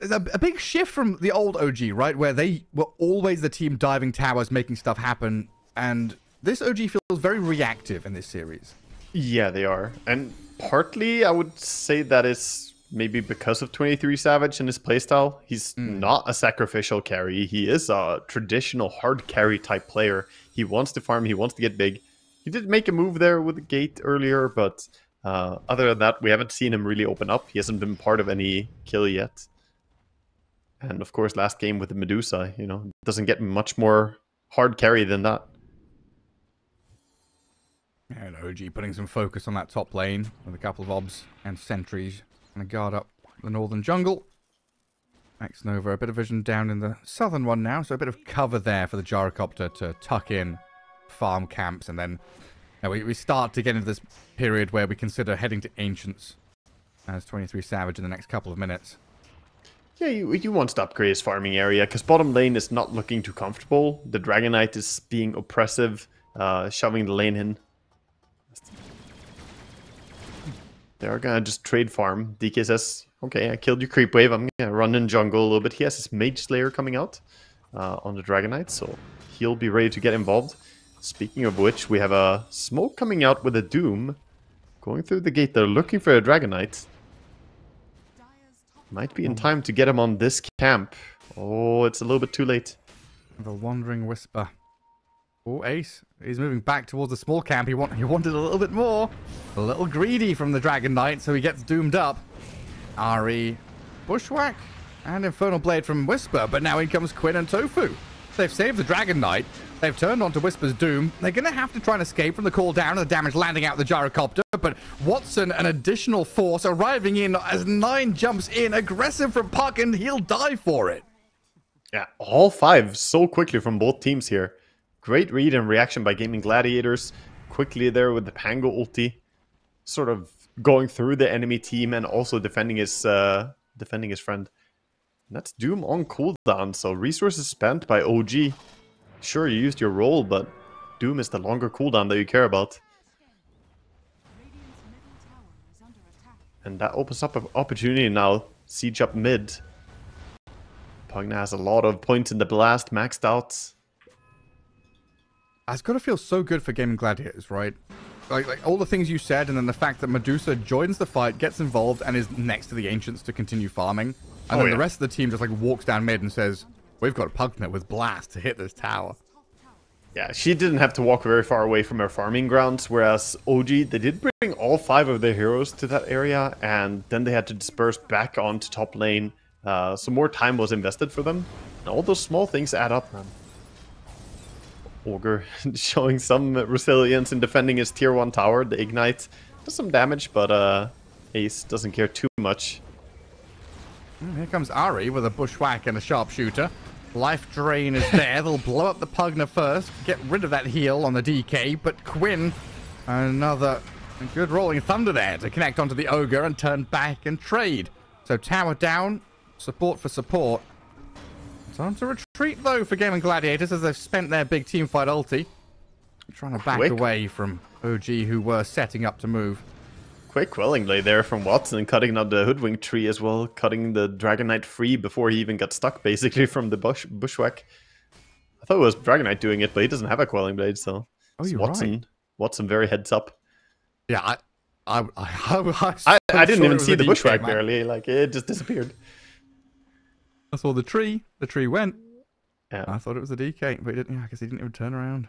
there's a, a big shift from the old O G, right, where they were always the team diving towers, making stuff happen. And this O G feels very reactive in this series. Yeah, they are. And partly, I would say that it's maybe because of twenty-three Savage and his playstyle. He's mm. not a sacrificial carry. He is a traditional hard carry type player. He wants to farm. He wants to get big. He did make a move there with the gate earlier, but uh, other than that, we haven't seen him really open up. He hasn't been part of any kill yet. And of course, last game with the Medusa, you know, doesn't get much more hard carry than that. And O G putting some focus on that top lane with a couple of obs and sentries. And a guard up the northern jungle. X Nova, a bit of vision down in the southern one now, so a bit of cover there for the Gyrocopter to tuck in farm camps. And then now we, we start to get into this period where we consider heading to Ancients as twenty-three Savage in the next couple of minutes. Yeah, you, you want to upgrade his farming area, because bottom lane is not looking too comfortable. The Dragon Knight is being oppressive, uh, shoving the lane in. They're gonna just trade farm. D K says, okay, I killed your creep wave. I'm gonna run in jungle a little bit. He has his Mage Slayer coming out uh, on the Dragon Knight, so he'll be ready to get involved. Speaking of which, we have a smoke coming out with a Doom. Going through the gate, they're looking for a Dragon Knight. Might be in time to get him on this camp. Oh, it's a little bit too late. The Wandering Whisper. Oh, Ace. He's moving back towards the small camp. He, want, he wanted a little bit more. A little greedy from the Dragon Knight, so he gets doomed up. Ari, Bushwhack, and Infernal Blade from Whisper. But now in comes Quinn and Tofu. They've saved the Dragon Knight. They've turned onto Whisper's Doom. They're going to have to try and escape from the call down and the damage landing out the Gyrocopter. But Watson, an additional force, arriving in as Nine jumps in. Aggressive from Puck, and he'll die for it. Yeah, all five so quickly from both teams here. Great read and reaction by Gaimin Gladiators. Quickly there with the Pango ulti. Sort of going through the enemy team and also defending his, uh, defending his friend. And that's Doom on cooldown, so resources spent by O G. Sure, you used your roll, but Doom is the longer cooldown that you care about. And that opens up an opportunity now. Siege up mid. Pugna has a lot of points in the blast, maxed out. That's got to feel so good for Gaimin Gladiators, right? Like, like all the things you said, and then the fact that Medusa joins the fight, gets involved, and is next to the Ancients to continue farming. And oh, then yeah. the rest of the team just like walks down mid and says, we've got Pugna with blast to hit this tower. Yeah, she didn't have to walk very far away from her farming grounds, whereas O G, they did bring all five of their heroes to that area, and then they had to disperse back onto top lane, uh, so more time was invested for them. And all those small things add up, man. Ogre showing some resilience in defending his tier one tower, the Ignite. Does some damage, but uh, Ace doesn't care too much. Here comes Ari with a bushwhack and a sharpshooter. Life drain is there. They'll blow up the Pugna first, get rid of that heal on the D K, but Quinn, another good rolling thunder there to connect onto the Ogre and turn back and trade. So tower down, support for support. Time to retreat though for Gaimin Gladiators as they've spent their big teamfight ulti. I'm trying to back Quick. away from O G, who were setting up to move. Quick quelling lay there from Watson, cutting out the Hoodwink tree as well, cutting the Dragon Knight free before he even got stuck, basically, from the bush bushwhack. I thought it was Dragon Knight doing it, but he doesn't have a quelling blade, so... Oh, you're Watson, right. Watson very heads up. Yeah, I... I, I, I, I, I didn't sure even see the bushwhack, barely. Like, it just disappeared. I saw the tree. The tree went. Yeah. I thought it was the D K, but it didn't, I guess he didn't even turn around.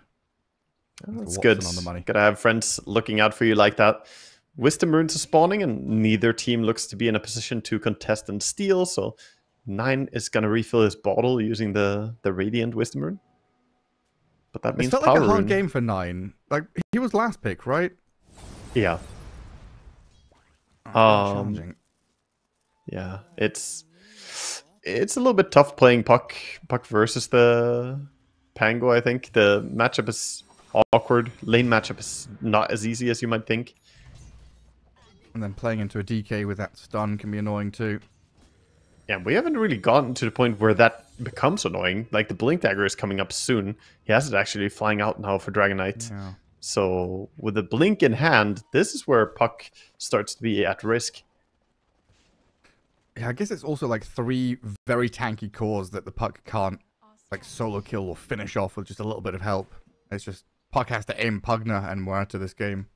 Oh, that's Watson good. On the money. Gotta have friends looking out for you like that. Wisdom runes are spawning, and neither team looks to be in a position to contest and steal, so Nine is going to refill his bottle using the, the Radiant Wisdom rune. But that means it's not like a hard rune. game for Nine. Like, he was last pick, right? Yeah. Oh, um, yeah, it's it's a little bit tough playing Puck, Puck versus the Pango, I think. The matchup is awkward. Lane matchup is not as easy as you might think. And then playing into a D K with that stun can be annoying too. Yeah, we haven't really gotten to the point where that becomes annoying. Like, the Blink Dagger is coming up soon. He has it actually flying out now for Dragon Knight. Yeah. So, with the Blink in hand, this is where Puck starts to be at risk. Yeah, I guess it's also like three very tanky cores that the Puck can't like solo kill or finish off with just a little bit of help. It's just Puck has to aim Pugna and Muerta this game.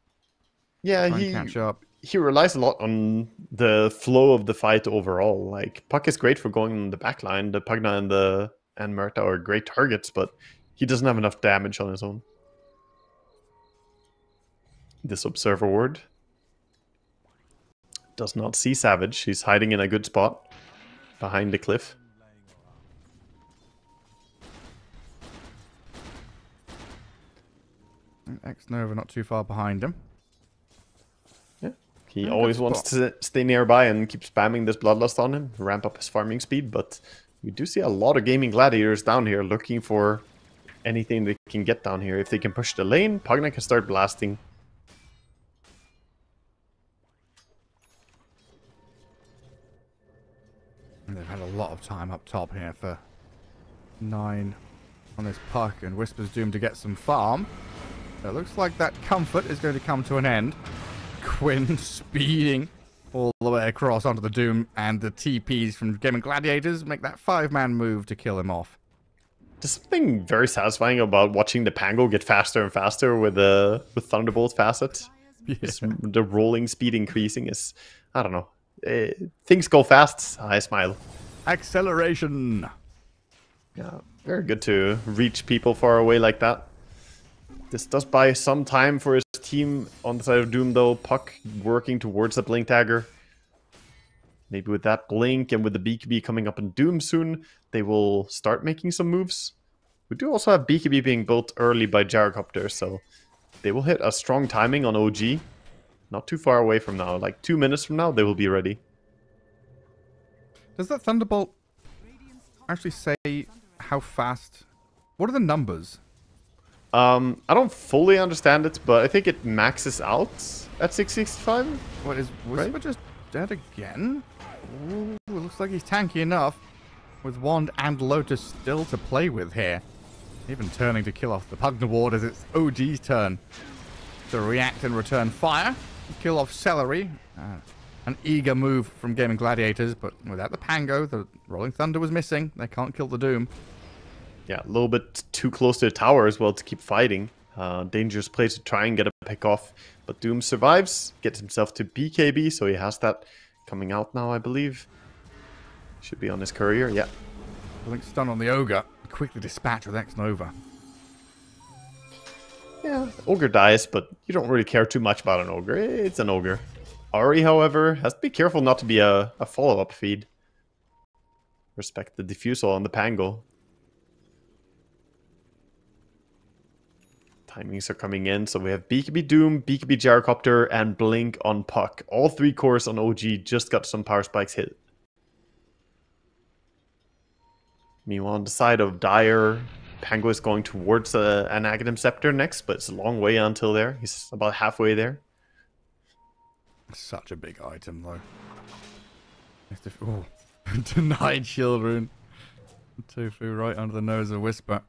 Yeah, he... catch up. He relies a lot on the flow of the fight overall. Like, Puck is great for going on the backline. The Pugna and the and Muerta are great targets, but he doesn't have enough damage on his own. This Observer Ward does not see Savage. He's hiding in a good spot behind the cliff. X Nova not too far behind him. He always wants to stay nearby and keep spamming this Bloodlust on him, ramp up his farming speed, but we do see a lot of Gaimin Gladiators down here looking for anything they can get down here. If they can push the lane, Pugna can start blasting. And they've had a lot of time up top here for Nine on this Puck and Whisper's Doom to get some farm. It looks like that comfort is going to come to an end. Quinn speeding all the way across onto the Doom, and the T Ps from Gaimin Gladiators make that five-man move to kill him off. There's something very satisfying about watching the Pango get faster and faster with the uh, with Thunderbolt facet. Yeah. The rolling speed increasing is, I don't know, uh, things go fast. I smile. Acceleration. Yeah, very good to reach people far away like that. This does buy some time for his team on the side of Doom, though. Puck working towards the Blink Dagger. Maybe with that Blink and with the B K B coming up in Doom soon, they will start making some moves. We do also have B K B being built early by Gyrocopter, so they will hit a strong timing on O G. Not too far away from now. Like two minutes from now, they will be ready. Does that Thunderbolt actually say how fast? What are the numbers? Um, I don't fully understand it, but I think it maxes out at six sixty-five. What is Whisper right? just dead again? Ooh, it looks like he's tanky enough with Wand and Lotus still to play with here. Even turning to kill off the Pugna Ward as it's O G's turn to react and return fire. Kill off Celery. Uh, an eager move from Gaimin Gladiators, but without the Pango, the Rolling Thunder was missing. They can't kill the Doom. Yeah, a little bit too close to the tower as well to keep fighting. Uh, dangerous play to try and get a pick off. But Doom survives, gets himself to B K B, so he has that coming out now, I believe. Should be on his courier, yeah. I think stun on the Ogre. Quickly dispatch with X Nova. Yeah, Ogre dies, but you don't really care too much about an Ogre. It's an Ogre. Ari, however, has to be careful not to be a, a follow-up feed. Respect the defusal on the Pango. Timings are coming in, so we have B K B Doom, B K B Gyrocopter, and Blink on Puck. All three cores on O G just got some power spikes hit. Meanwhile, on the side of Dire, Pango is going towards uh, an Aghanim Scepter next, but it's a long way until there. He's about halfway there. Such a big item, though. Oh, denied shield rune. Tofu right under the nose of Whisper.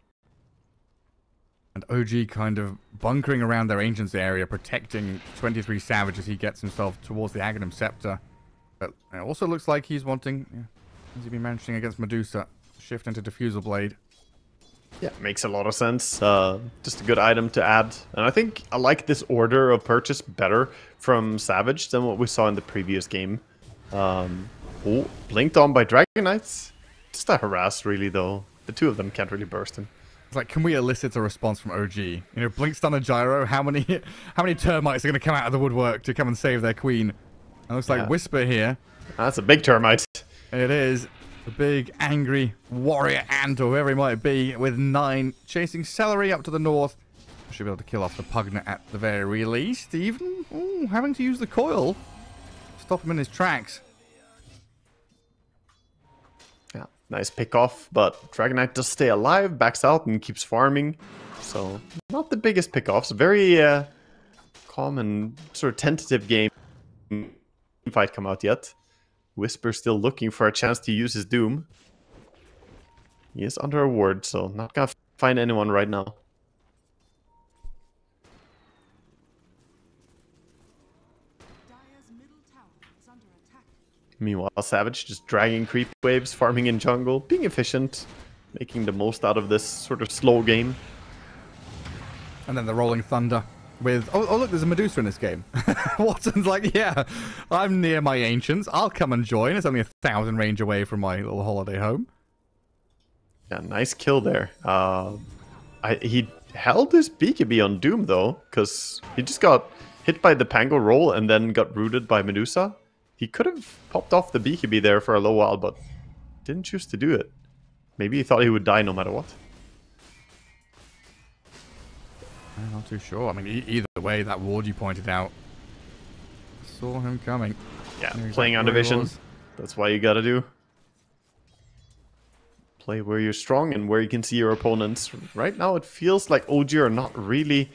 And O G kind of bunkering around their Ancients area, protecting twenty-three Savage as he gets himself towards the Aghanim Scepter. But it also looks like he's wanting... Yeah, has he been managing against Medusa? Shift into Diffusal Blade. Yeah, makes a lot of sense. Uh, just a good item to add. And I think I like this order of purchase better from Savage than what we saw in the previous game. Um, oh, blinked on by Dragon Knights. Just a harass, really, though. The two of them can't really burst him. It's like, can we elicit a response from O G? You know, blinked on a Gyro. How many, how many termites are going to come out of the woodwork to come and save their queen? It looks like yeah. Whisper here. That's a big termite. It is. A big, angry warrior ant, or whoever he might be, with Nine chasing Celery up to the north. Should be able to kill off the Pugna at the very least, even ooh, having to use the coil. Stop him in his tracks. Yeah, nice pick off, but Dragon Knight does stay alive, backs out, and keeps farming. So, not the biggest pickoffs. Very uh, calm and sort of tentative game. Fight come out yet. Whisper still looking for a chance to use his Doom. He is under a ward, so not gonna find anyone right now. Dire's middle tower is under attack. Meanwhile, Savage just dragging creep waves, farming in jungle, being efficient, making the most out of this sort of slow game. And then the Rolling Thunder. With oh, oh look, there's a Medusa in this game. Watson's like, yeah, I'm near my Ancients. I'll come and join. It's only a thousand range away from my little holiday home. Yeah, nice kill there. Uh, I, he held his B K B on Doom though, because he just got hit by the Pango roll and then got rooted by Medusa. He could have popped off the B K B there for a little while, but didn't choose to do it. Maybe he thought he would die no matter what. I'm not too sure. I mean, e either way, that ward you pointed out. Saw him coming. Yeah, you know, playing on division. That's why you gotta do. Play where you're strong and where you can see your opponents. Right now, it feels like O G are not really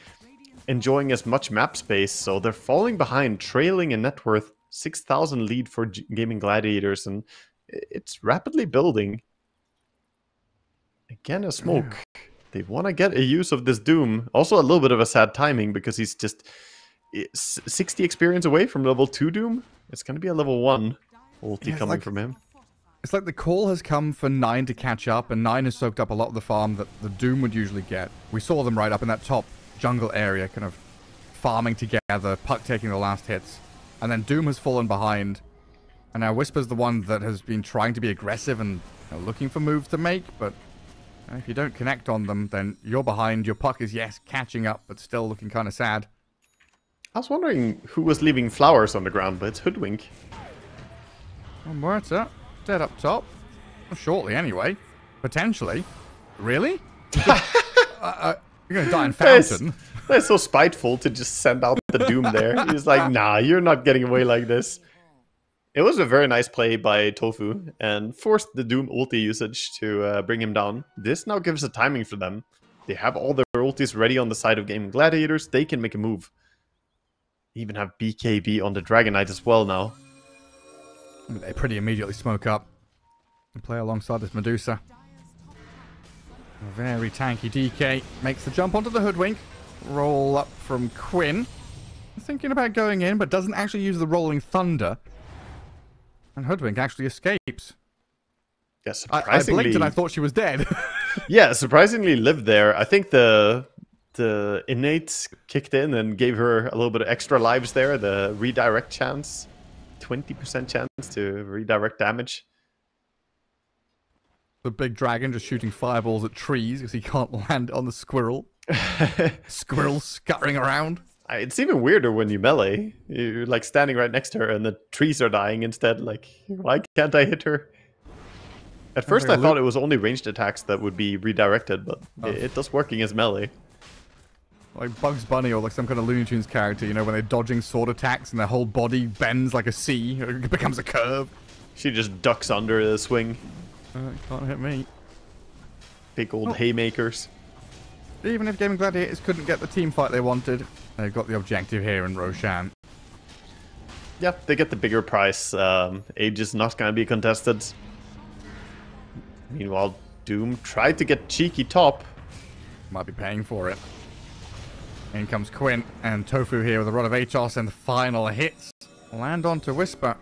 enjoying as much map space, so they're falling behind, trailing in net worth. six thousand lead for G Gaimin Gladiators, and it's rapidly building. Again, a smoke. Yeah. They want to get a use of this Doom. Also a little bit of a sad timing because he's just sixty experience away from level two Doom. It's going to be a level one ulti yeah, coming like, from him. It's like the call has come for Nine to catch up, and Nine has soaked up a lot of the farm that the Doom would usually get. We saw them right up in that top jungle area, kind of farming together, Puck taking the last hits, and then Doom has fallen behind. And now Whisper's the one that has been trying to be aggressive and you know, looking for moves to make, but... if you don't connect on them, then you're behind. Your Puck is, yes, catching up, but still looking kind of sad. I was wondering who was leaving flowers on the ground, but it's Hoodwink. Well, Muerta, dead up top. Well, shortly, anyway. Potentially. Really? uh, you're gonna die in fountain. That's, that's so spiteful to just send out the Doom there. He's like, nah, you're not getting away like this. It was a very nice play by Tofu and forced the Doom ulti usage to uh, bring him down. This now gives a timing for them. They have all their ultis ready on the side of Gaimin Gladiators. They can make a move. They even have B K B on the Dragon Knight as well now. I mean, they pretty immediately smoke up and play alongside this Medusa. A very tanky D K makes the jump onto the Hoodwink. Roll up from Quinn. Thinking about going in, but doesn't actually use the Rolling Thunder. And Hoodwink actually escapes. Yeah, surprisingly... I, I blinked and I thought she was dead. Yeah, surprisingly lived there. I think the the innate kicked in and gave her a little bit of extra lives there. The redirect chance. twenty percent chance to redirect damage. The big dragon just shooting fireballs at trees because he can't land on the squirrel. Squirrel scuttering around. It's even weirder when you melee. You're like standing right next to her and the trees are dying instead. Like, why can't I hit her? At first I thought it was only ranged attacks that would be redirected, but oh. It does working as melee. Like Bugs Bunny or like some kind of Looney Tunes character, you know, when they're dodging sword attacks and their whole body bends like a C, or it becomes a curve. She just ducks under the swing. Uh, can't hit me. Big old oh. haymakers. Even if Gaimin Gladiators couldn't get the team fight they wanted, they've got the objective here in Roshan. Yeah, they get the bigger prize. Um, Age is not going to be contested. Meanwhile, Doom tried to get cheeky top. Might be paying for it. In comes Quinn and Tofu here with a Rod of Atos and the final hits. Land on to Whisper.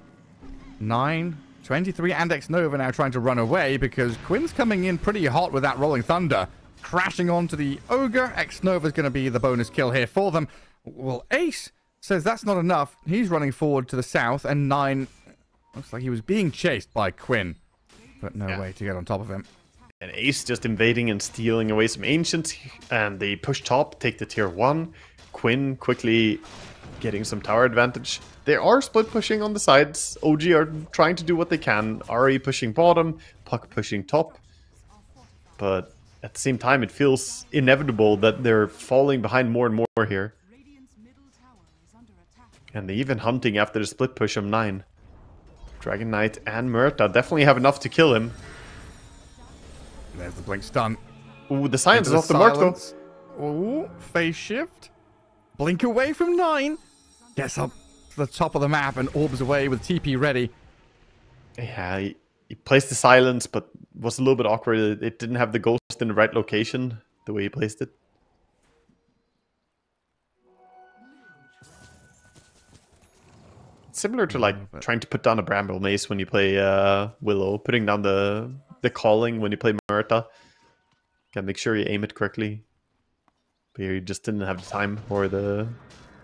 Nine, twenty-three and X Nova now trying to run away because Quinn's coming in pretty hot with that Rolling Thunder. Crashing onto the Ogre. X Nova's going to be the bonus kill here for them. Well, Ace says that's not enough. He's running forward to the south and Nine looks like he was being chased by Quinn. But no yeah. way to get on top of him. And Ace just invading and stealing away some Ancients. And they push top, take the tier one. Quinn quickly getting some tower advantage. They are split pushing on the sides. O G are trying to do what they can. Ari pushing bottom, Puck pushing top. But at the same time, it feels inevitable that they're falling behind more and more here. And they're even hunting after the split push of Nine. Dragon Knight and Muerta definitely have enough to kill him. There's the blink stun. Ooh, the science is off the mark though. Ooh, phase shift. Blink away from Nine. Gets up to the top of the map and orbs away with T P ready. Yeah, he, he placed the silence, but was a little bit awkward. It didn't have the ghost in the right location, the way he placed it. Similar to like yeah, trying to put down a Bramble Mace when you play uh, Willow, putting down the the Calling when you play Muerta. Gotta make sure you aim it correctly. But you just didn't have the time or the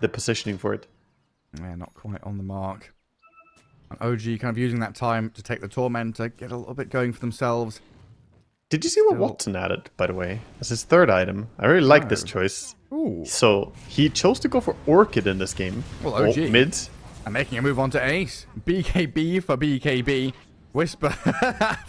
the positioning for it. Yeah, not quite on the mark. And O G kind of using that time to take the Tormentor, get a little bit going for themselves. Did you see what Still... Watson added, by the way? As his third item. I really like oh. this choice. Ooh. So he chose to go for Orchid in this game. Well, O G. Oh, mid. And making a move on to Ace. B K B for B K B. Whisper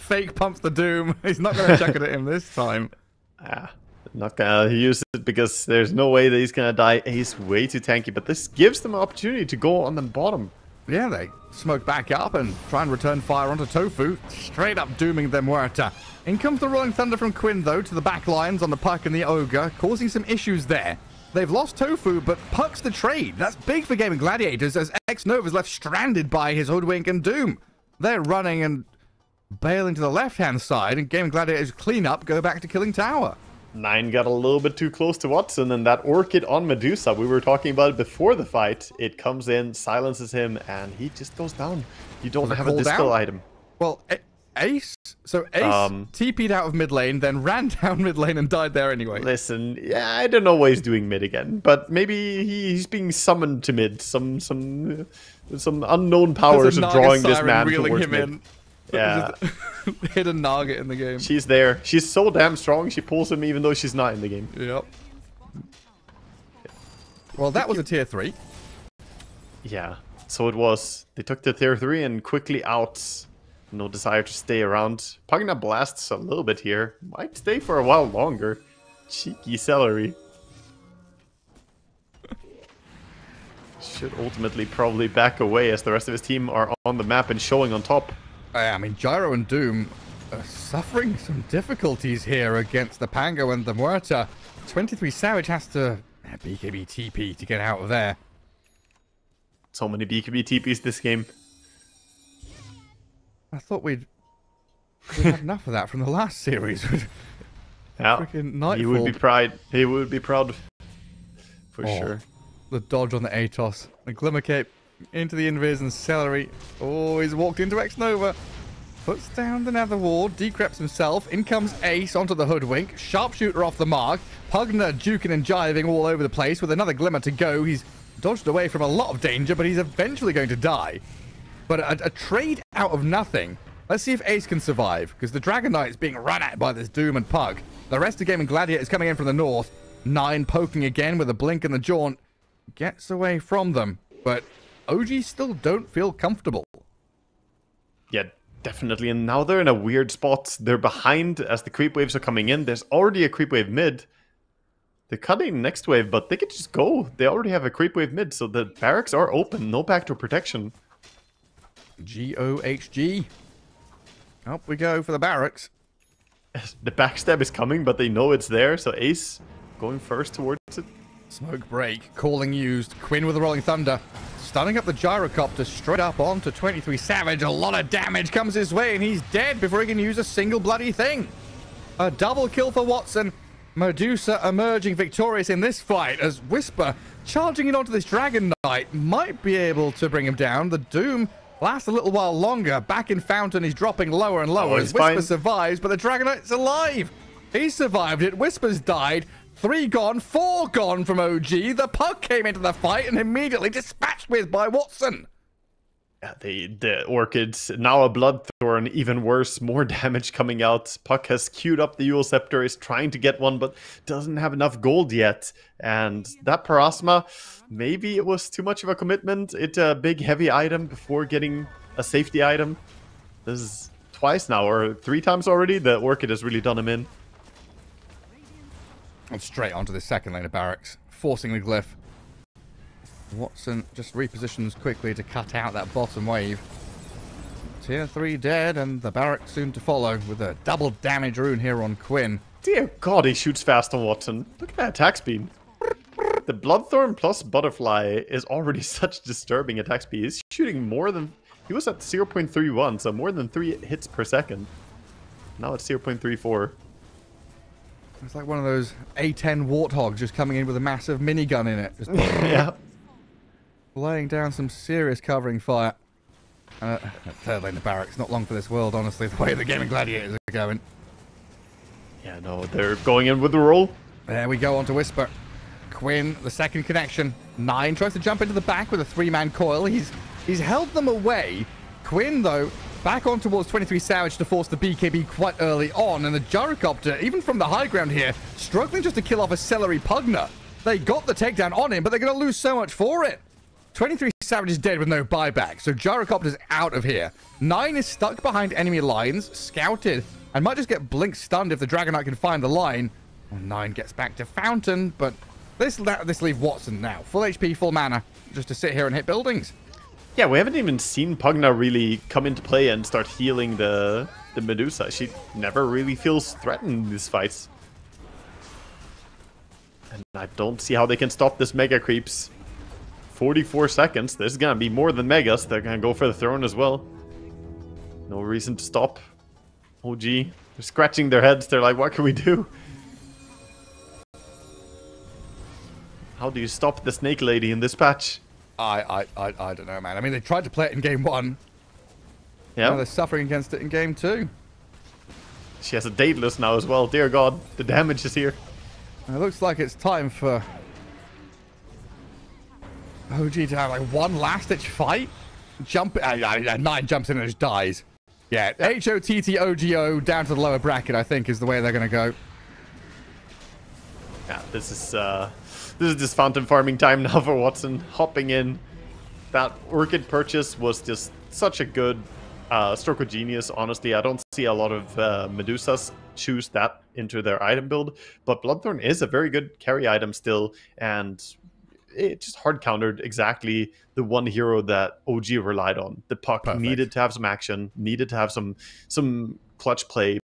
fake pumps the Doom. He's not going to chuck it at him this time. Ah, not going to use it because there's no way that he's going to die. Ace way too tanky, but this gives them an opportunity to go on the bottom. Yeah, they smoke back up and try and return fire onto Tofu. Straight up dooming them Muerta. In comes the Rolling Thunder from Quinn, though, to the back lines on the Puck and the Ogre, causing some issues there. They've lost Tofu, but Puck's the trade. That's big for Gaimin Gladiators, as X Nova's left stranded by his Hoodwink and Doom. They're running and bailing to the left-hand side, and Gaimin Gladiators clean up, go back to killing tower. Nine got a little bit too close to Watson, and that Orchid on Medusa, we were talking about it before the fight. It comes in, silences him, and he just goes down. You don't have a dispel item. Well, Ace? So Ace um, T P'd out of mid lane, then ran down mid lane and died there anyway. Listen, yeah, I don't know why he's doing mid again, but maybe he, he's being summoned to mid. Some some some unknown powers are drawing this man towards him mid. In. Yeah. Hidden Naga in the game. She's there. She's so damn strong, she pulls him even though she's not in the game. Yep. Well, that was a tier three. Yeah, so it was. They took the tier three and quickly out. No desire to stay around. Pugna blasts a little bit here. Might stay for a while longer. Cheeky Celery. Should ultimately probably back away as the rest of his team are on the map and showing on top. I mean, Gyro and Doom are suffering some difficulties here against the Pango and the Muerta. twenty-three Savage has to B K B T P to get out of there. So many B K B T Ps this game. I thought we'd, we'd had enough of that from the last series. Yeah, he would be proud. He would be proud for oh, sure. The dodge on the Atos, the Glimmer Cape into the Invis and Celery. Oh, he's walked into X Nova. Puts down the Nether Ward, decreps himself. In comes Ace onto the Hoodwink. Sharpshooter off the mark. Pugna juking and jiving all over the place with another Glimmer to go. He's dodged away from a lot of danger, but he's eventually going to die. But a, a trade out of nothing. Let's see if Ace can survive, because the Dragon Knight is being run at by this Doom and Puck. The rest of Gaimin Gladiator is coming in from the north. Nine poking again with a blink and the jaunt. Gets away from them, but O G still don't feel comfortable. Yeah, definitely. And now they're in a weird spot. They're behind as the creep waves are coming in. There's already a creep wave mid. They're cutting next wave, but they could just go. They already have a creep wave mid, so the barracks are open. No backdoor protection. G O H G. Up we go for the barracks. The backstab is coming, but they know it's there, so Ace going first towards it. Smoke break, calling used. Quinn with the Rolling Thunder. Stunning up the Gyrocopter straight up onto twenty-three Savage. A lot of damage comes his way, and he's dead before he can use a single bloody thing. A double kill for Watson. Medusa emerging victorious in this fight as Whisper, charging it onto this Dragon Knight, might be able to bring him down. The Doom lasts a little while longer. Back in Fountain, he's dropping lower and lower. Oh, as Whisper fine. survives, but the Dragon Knight's alive. He survived it. Whisper's died. Three gone, four gone from O G. The Puck came into the fight and immediately dispatched with by Watson. Yeah, the, the Orchids, now a Bloodthorn, even worse, more damage coming out. Puck has queued up the Yule Scepter, is trying to get one, but doesn't have enough gold yet. And that Parasma, maybe it was too much of a commitment. It's a big heavy item before getting a safety item. This is twice now, or three times already. The Orchid has really done him in. And straight onto the second lane of barracks, forcing the glyph. Watson just repositions quickly to cut out that bottom wave. Tier three dead, and the barracks soon to follow with a double damage rune here on Quinn. Dear God, he shoots fast on Watson. Look at that attack speed. The Bloodthorn plus Butterfly is already such disturbing attack speed. He's shooting more than... He was at zero point three one, so more than three hits per second. Now it's zero point three four. It's like one of those A ten Warthogs just coming in with a massive minigun in it. Just yeah. Laying down some serious covering fire. Uh, third lane of barracks, not long for this world, honestly, the way the Gaimin Gladiators are going. Yeah, no, they're going in with the roll. There we go, on to Whisper. Quinn, the second connection. Nine tries to jump into the back with a three-man coil. He's, he's held them away. Quinn, though... Back on towards twenty-three Savage to force the B K B quite early on, and the Gyrocopter, even from the high ground here, struggling just to kill off a Celery Pugna. They got the takedown on him, but they're going to lose so much for it. twenty-three Savage is dead with no buyback, so Gyrocopter's out of here. Nine is stuck behind enemy lines, scouted, and might just get blink stunned if the Dragon Knight can find the line. Nine gets back to Fountain, but this this leaves Watson now. Full H P, full mana, just to sit here and hit buildings. Yeah, we haven't even seen Pugna really come into play and start healing the the Medusa. She never really feels threatened in these fights. And I don't see how they can stop this Mega Creeps. forty-four seconds. There's going to be more than Megas. They're going to go for the throne as well. No reason to stop. O G. They're scratching their heads. They're like, what can we do? How do you stop the Snake Lady in this patch? I, I, I, I don't know, man. I mean, they tried to play it in game one. Yeah. Now they're suffering against it in game two. She has a Daedalus now as well. Dear God, the damage is here. And it looks like it's time for O G to have like one last-ditch fight. Jump. Uh, uh, nine jumps in and just dies. Yeah. H O T T O G O down to the lower bracket. I think is the way they're going to go. Yeah. This is. Uh... This is just fountain farming time now for Watson, hopping in. That Orchid purchase was just such a good Uh, Stroke of Genius, honestly, I don't see a lot of uh, Medusas choose that into their item build, but Bloodthorn is a very good carry item still, and it just hard countered exactly the one hero that O G relied on. The Puck Perfect. needed to have some action, needed to have some some clutch play.